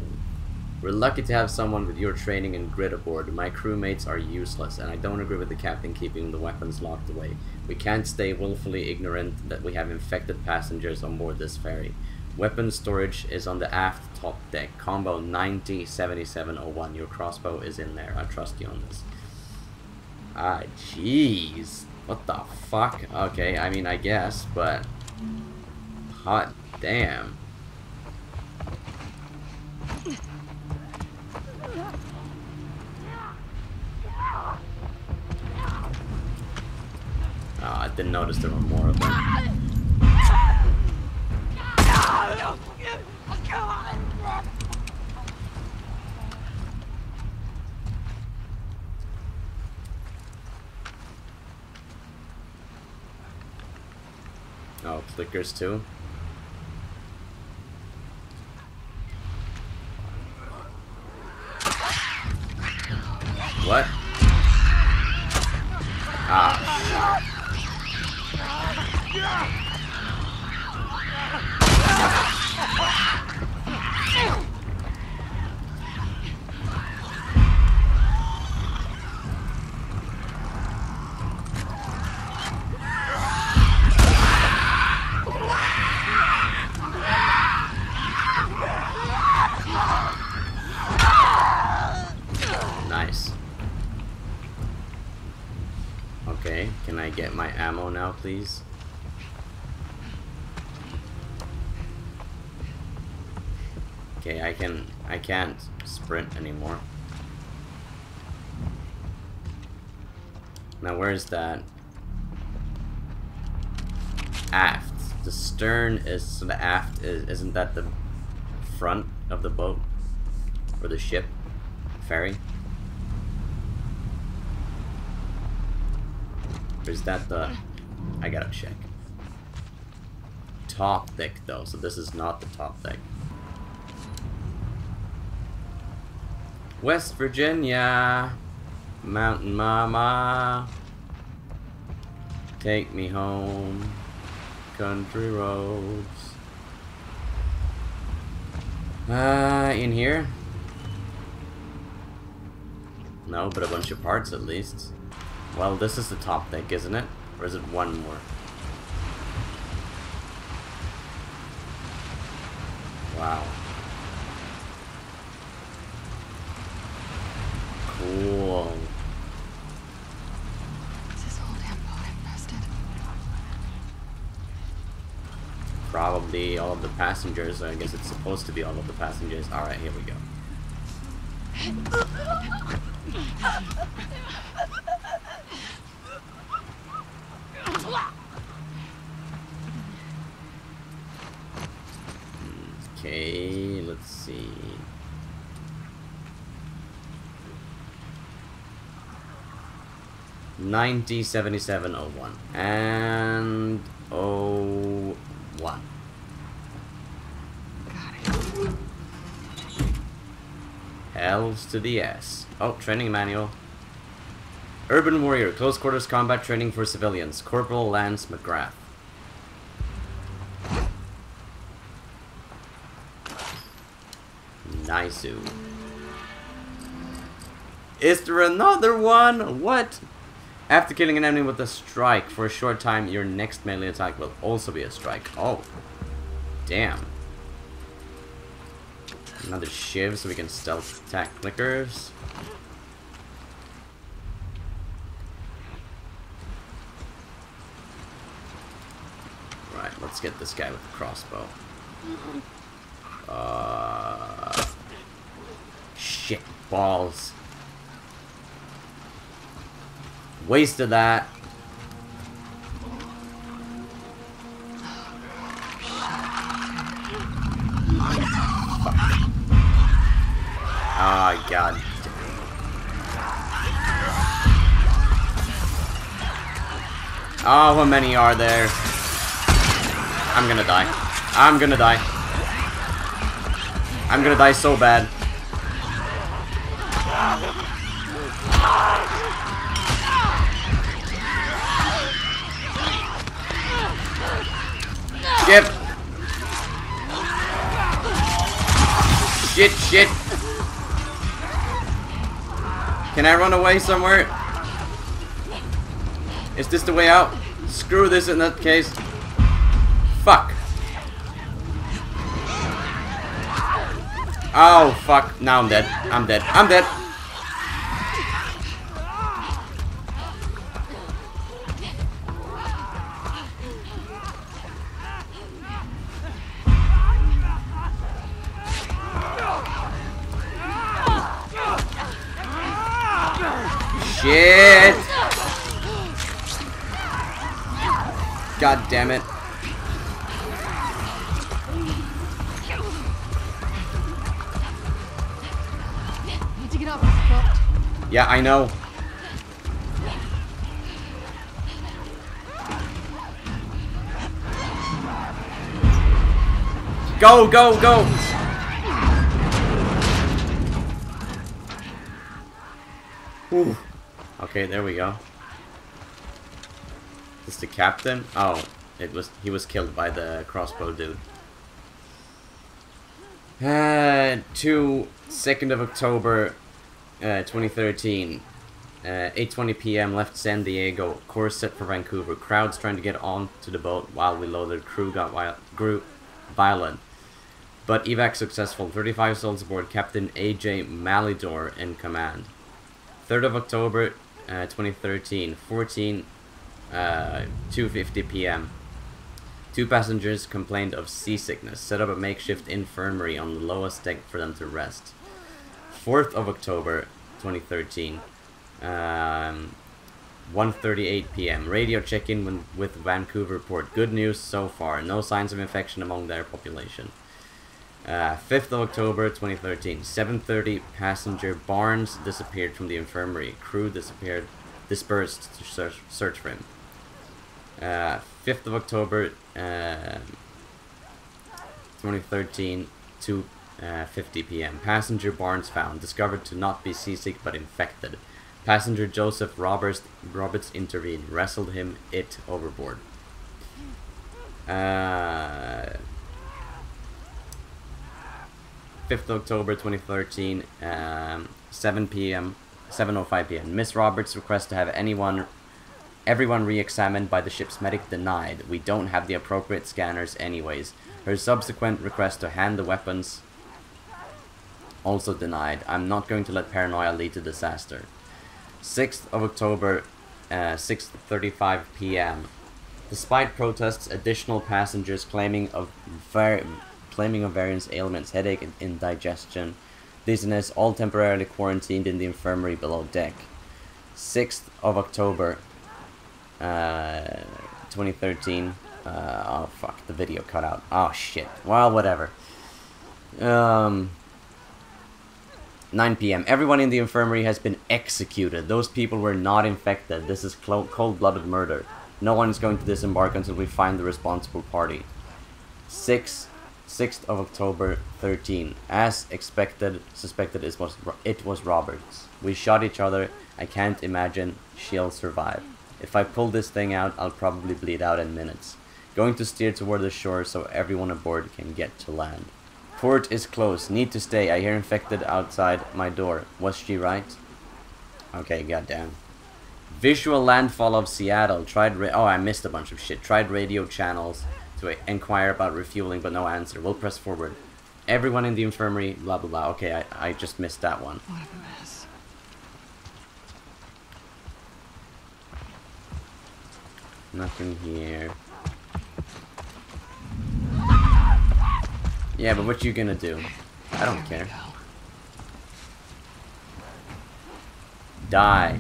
We're lucky to have someone with your training and grit aboard. My crewmates are useless, and I don't agree with the captain keeping the weapons locked away. We can't stay willfully ignorant that we have infected passengers on board this ferry. Weapon storage is on the aft top deck. Combo 90-7701. Your crossbow is in there. I trust you on this. Ah, jeez. What the fuck? Okay, I mean, I guess, but... hot damn. Ah, I didn't notice there were more of them. Oh, clickers too. What? Ah. Nice. Okay, can I get my ammo now, please? Okay, I can't sprint anymore. Now where is that? Aft. The stern is, so the aft is, isn't that the front of the boat? Or the ship? Ferry? Or is that the... I gotta check. Top deck, though, so this is not the top deck. West Virginia! Mountain Mama! Take me home. Country roads. In here? No, but a bunch of parts at least. Well, this is the top deck, isn't it? Or is it one more? Wow. Cool. Is this whole damn boat infested? Probably all of the passengers. I guess it's supposed to be all of the passengers. Alright, here we go. Okay, let's see. $90, $77, $01. And 01. Got it. L's to the S. Oh, training manual. Urban Warrior, close quarters combat training for civilians. Corporal Lance McGrath. Nice-oo. Is there another one? What? After killing an enemy with a strike for a short time, your next melee attack will also be a strike. Oh. Damn. Another shiv so we can stealth attack clickers. Right, let's get this guy with the crossbow. Shit balls. Wasted that. Ah, god damn. Oh, how many are there? I'm gonna die. I'm gonna die. I'm gonna die so bad. Shit. Shit, shit. Can I run away somewhere? Is this the way out? Screw this in that case. Fuck. Oh, fuck. Now I'm dead. I'm dead. I'm dead. Shit! God damn it. Need to get off this boat. Yeah, I know. Go, go, go! Ooh. Okay, there we go. Is the captain? Oh, it was. He was killed by the crossbow dude. 2nd of October, 2013, 8:20 p.m. Left San Diego. Course set for Vancouver. Crowds trying to get on to the boat while we loaded. Crew got violent, but evac successful. 35 souls aboard. Captain A.J. Malidor in command. 3rd of October, 2013, 2:50 p.m. 2 passengers complained of seasickness. Set up a makeshift infirmary on the lowest deck for them to rest. 4th of October, 2013, 1:38 p.m. Radio check-in with Vancouver Port. Good news so far. No signs of infection among their population. 5th of October, 2013, 7:30, passenger Barnes disappeared from the infirmary. Crew disappeared dispersed to search for him. 5th of October 2013, 2:50 p.m. Passenger Barnes found, discovered to not be seasick but infected. Passenger Joseph Roberts intervened, wrestled him overboard. 5th October 2013, 7:05 p.m. Miss Roberts' request to have everyone re-examined by the ship's medic denied. We don't have the appropriate scanners anyways. Her subsequent request to hand the weapons also denied. I'm not going to let paranoia lead to disaster. 6th of October, 6:35 p.m. Despite protests, additional passengers claiming of various ailments, headache and indigestion, dizziness, all temporarily quarantined in the infirmary below deck. 6th of October, 2013. Oh fuck, the video cut out. Oh shit. Well, whatever. 9 p.m. Everyone in the infirmary has been executed. Those people were not infected. This is cold-blooded murder. No one is going to disembark until we find the responsible party. 6th of October, 13. As expected, suspected it was Roberts. We shot each other. I can't imagine she'll survive. If I pull this thing out, I'll probably bleed out in minutes. Going to steer toward the shore so everyone aboard can get to land. Port is closed. Need to stay. I hear infected outside my door. Was she right? Okay, goddamn. Visual landfall of Seattle. Oh, I missed a bunch of shit. Tried radio channels to inquire about refueling, but no answer. We'll press forward. Everyone in the infirmary. Blah blah blah. Okay, I just missed that one. What a mess. Nothing here. Yeah, but what you gonna do? I don't care. Die.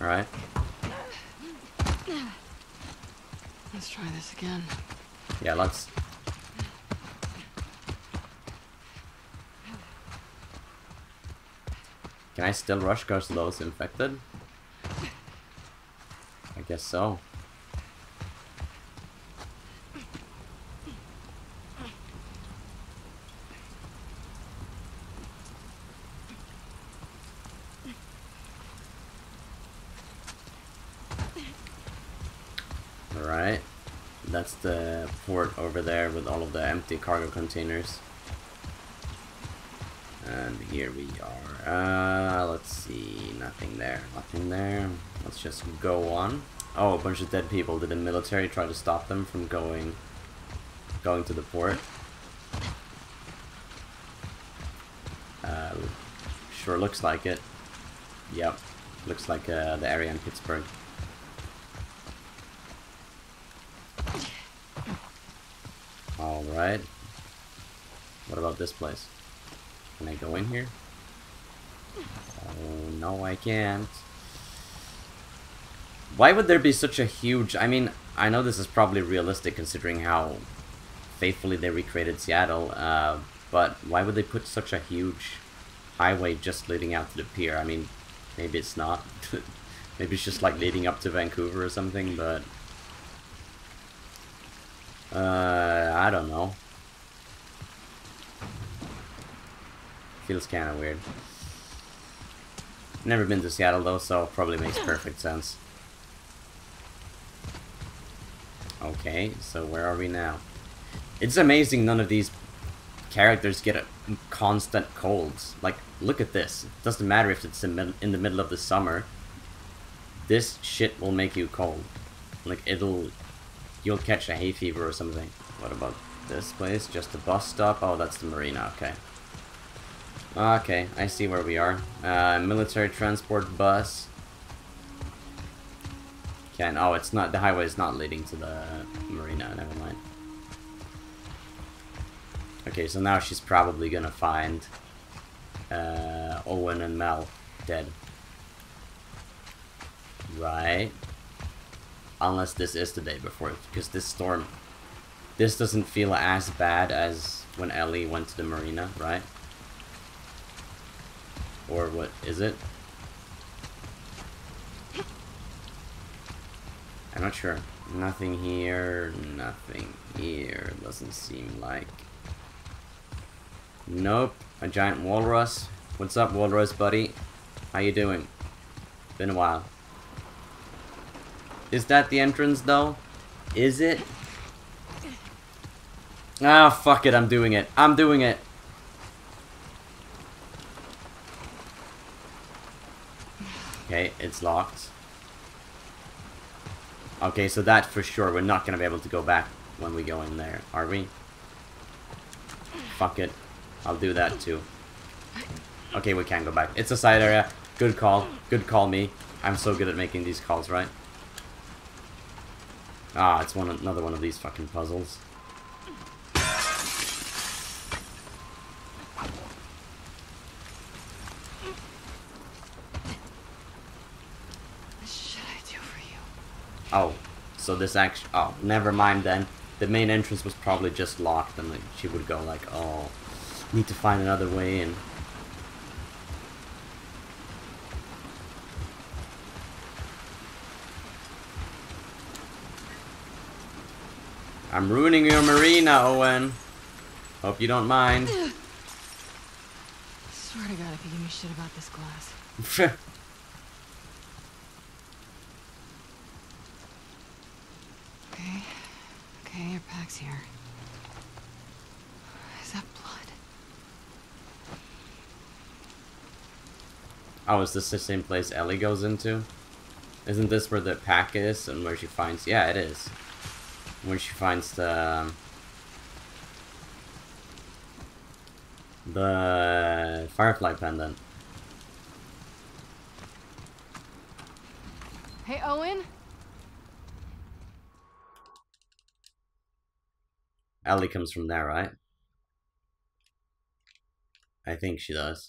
Alright. Let's try this again. Yeah, let's. Can I still rush because those infected? I guess so. That's the port over there with all of the empty cargo containers. And here we are. Let's see. Nothing there. Nothing there. Let's just go on. Oh, a bunch of dead people. Did the military try to stop them from going to the port? Sure looks like it. Yep. Looks like the area in Pittsburgh. Alright. What about this place? Can I go in here? Oh, no I can't. Why would there be such a huge... I mean, I know this is probably realistic considering how faithfully they recreated Seattle, but why would they put such a huge highway just leading out to the pier? I mean, maybe it's not. Maybe it's just like leading up to Vancouver or something, but... I don't know. Feels kinda weird. Never been to Seattle though, so probably makes perfect sense. Okay, so where are we now? It's amazing none of these characters get a constant colds. Like, look at this. It doesn't matter if it's in the middle of the summer. This shit will make you cold. Like, you'll catch a hay fever or something. What about this place? Just a bus stop? Oh, that's the marina, okay. Okay, I see where we are. Military transport bus. Oh, it's not, the highway is not leading to the marina, never mind. Okay, so now she's probably gonna find Owen and Mel dead. Right. Unless this is the day before, because this storm... This doesn't feel as bad as when Ellie went to the marina, right? or what isn't. I'm not sure. Nothing here, nothing here. Doesn't seem like. Nope. A giant walrus. What's up, walrus buddy? How you doing? Been a while. Is that the entrance though? Is it? Ah, fuck it, I'm doing it. I'm doing it. Okay, it's locked. Okay, so that for sure, we're not gonna be able to go back when we go in there, are we? Fuck it. I'll do that too. Okay, we can go back. It's a side area. Good call. Good call me. I'm so good at making these calls, right? Ah, it's another one of these fucking puzzles. Oh, so this actually... Oh, never mind then. The main entrance was probably just locked, and like, she would go like, oh, need to find another way in. I'm ruining your marina, Owen. Hope you don't mind. I swear to God, if you give me shit about this glass. Okay, your pack's here. Is that blood? Oh, is this the same place Ellie goes into? Isn't this where the pack is and where she finds... Yeah, it is. When she finds the Firefly pendant. Hey, Owen? Ellie comes from there, right? I think she does.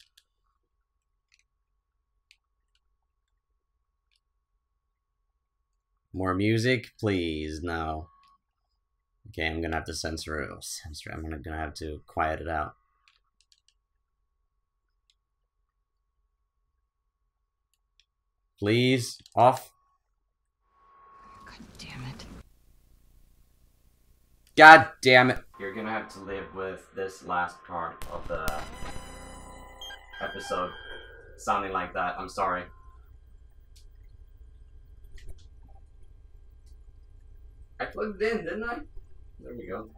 More music, please, no. Okay, I'm gonna have to censor it. Oh, censor it. I'm gonna have to quiet it out. Please, off. God damn it. God damn it! You're gonna have to live with this last part of the episode sounding like that. I'm sorry. I plugged in, didn't I? There we go.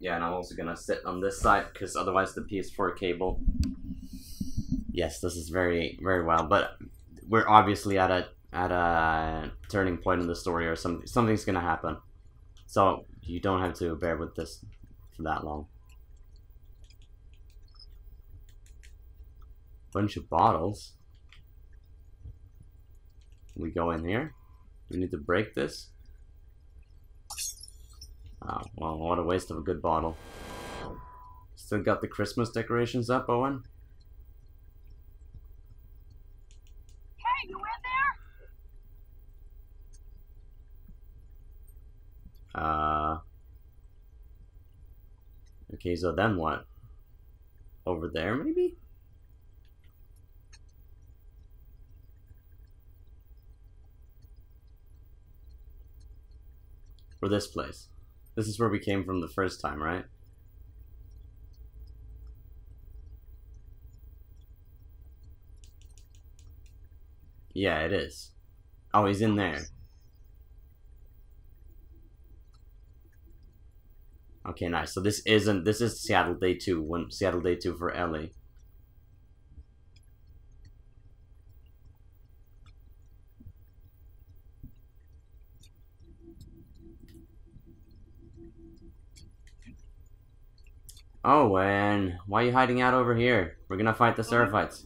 Yeah, and I'm also gonna sit on this side because otherwise the PS4 cable. Yes, this is very, very wild, but we're obviously at a turning point in the story, or something's gonna happen. So you don't have to bear with this for that long. Bunch of bottles. We go in here. We need to break this. Oh, well, what a waste of a good bottle. Still got the Christmas decorations up, Owen? Hey, you in there? Okay, so then what? Over there, maybe? Or this place. This is where we came from the first time, right? Yeah, it is. Oh, he's in there. Okay, nice. So this is Seattle Day 2, when Seattle Day 2 for Ellie. Oh, and why are you hiding out over here? We're gonna fight the Seraphites.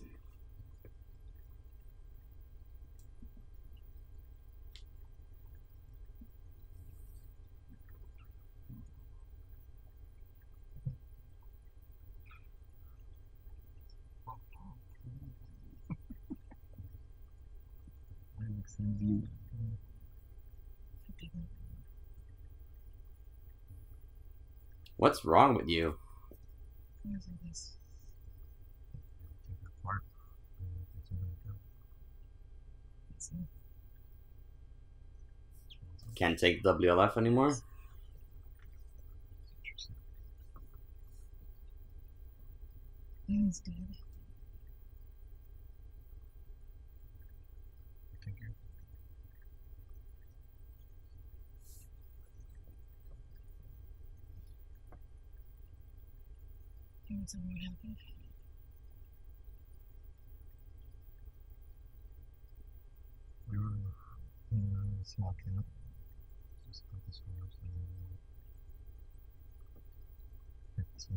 What's wrong with you? park. That's where I go. That's it. Can't take WLF anymore? That's interesting. Something would happen. We were in a small camp. Just put this one up there. 15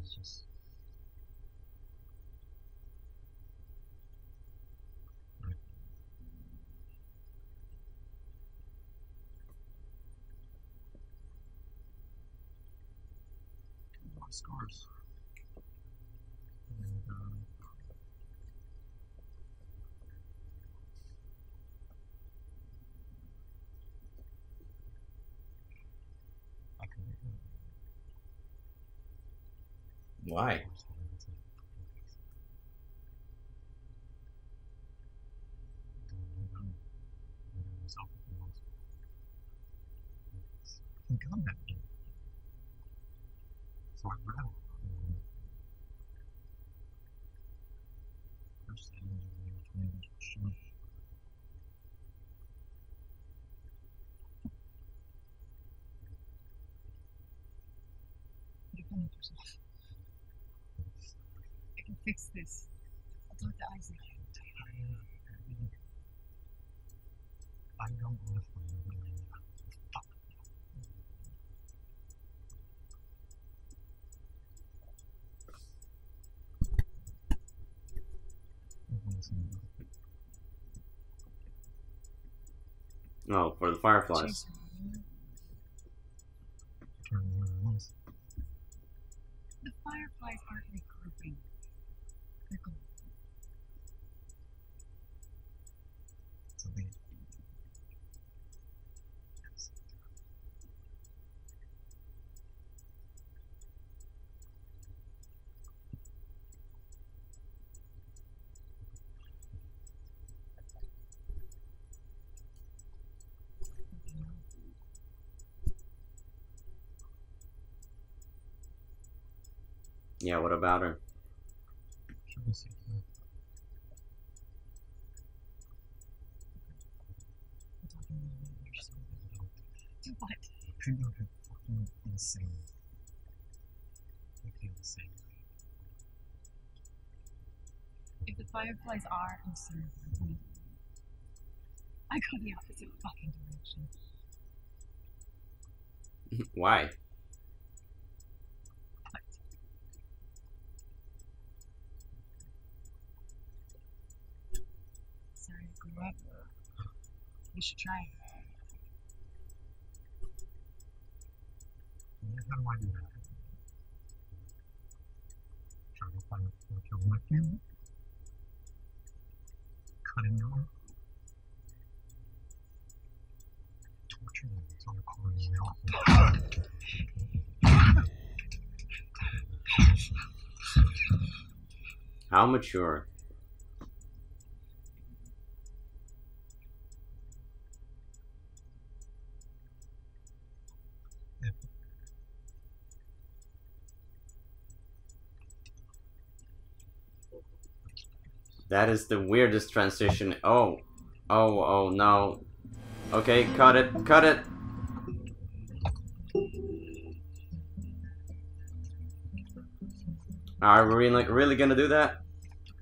It's just right. A lot of scars. And why? So I'd rather first thing you defend yourself. Fix this. I'll talk to Isaac. I don't want to find a woman. Fuck. No, for the Fireflies. The Fireflies aren't regrouping. Yeah, what about her? Do what? People are fucking insane. They feel the same way. If the Fireflies are insane, I go the opposite fucking direction. Why? Up. You should try. How do I do that? Try to find a kill my family? Cutting them? Torturing them? It's on the corner now. How mature? That is the weirdest transition. Oh. Oh, oh, no. Okay, cut it. Cut it. Are we really gonna do that?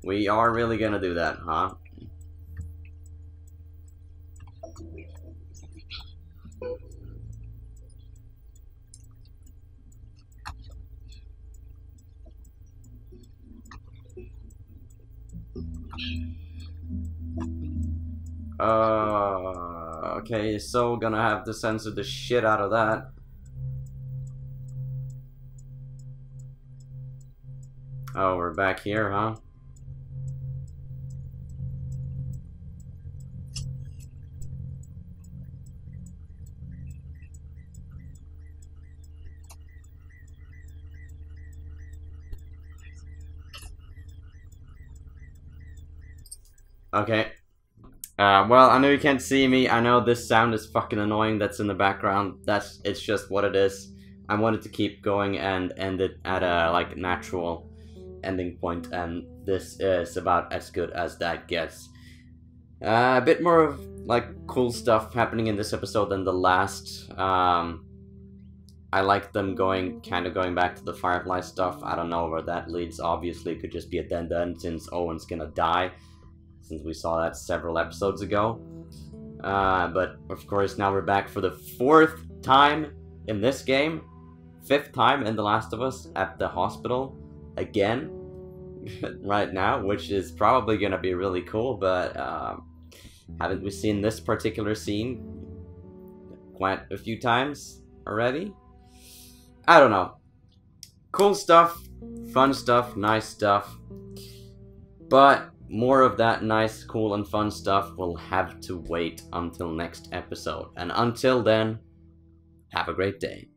We are really gonna do that, huh? Okay, so gonna have to censor the shit out of that. Oh, we're back here, huh? Okay. Well, I know you can't see me. I know this sound is fucking annoying that's in the background. It's just what it is. I wanted to keep going and end it at a, like, natural ending point, and this is about as good as that gets. A bit more of, like, cool stuff happening in this episode than the last. I like them kind of going back to the Firefly stuff. I don't know where that leads. Obviously, it could just be a dead end since Owen's gonna die, since we saw that several episodes ago. But of course now we're back for the 4th time in this game, 5th time in The Last of Us, at the hospital again right now, which is probably gonna be really cool, but haven't we seen this particular scene quite a few times already? I don't know. Cool stuff, fun stuff, nice stuff, but more of that nice, cool, and fun stuff will have to wait until next episode. And until then, have a great day.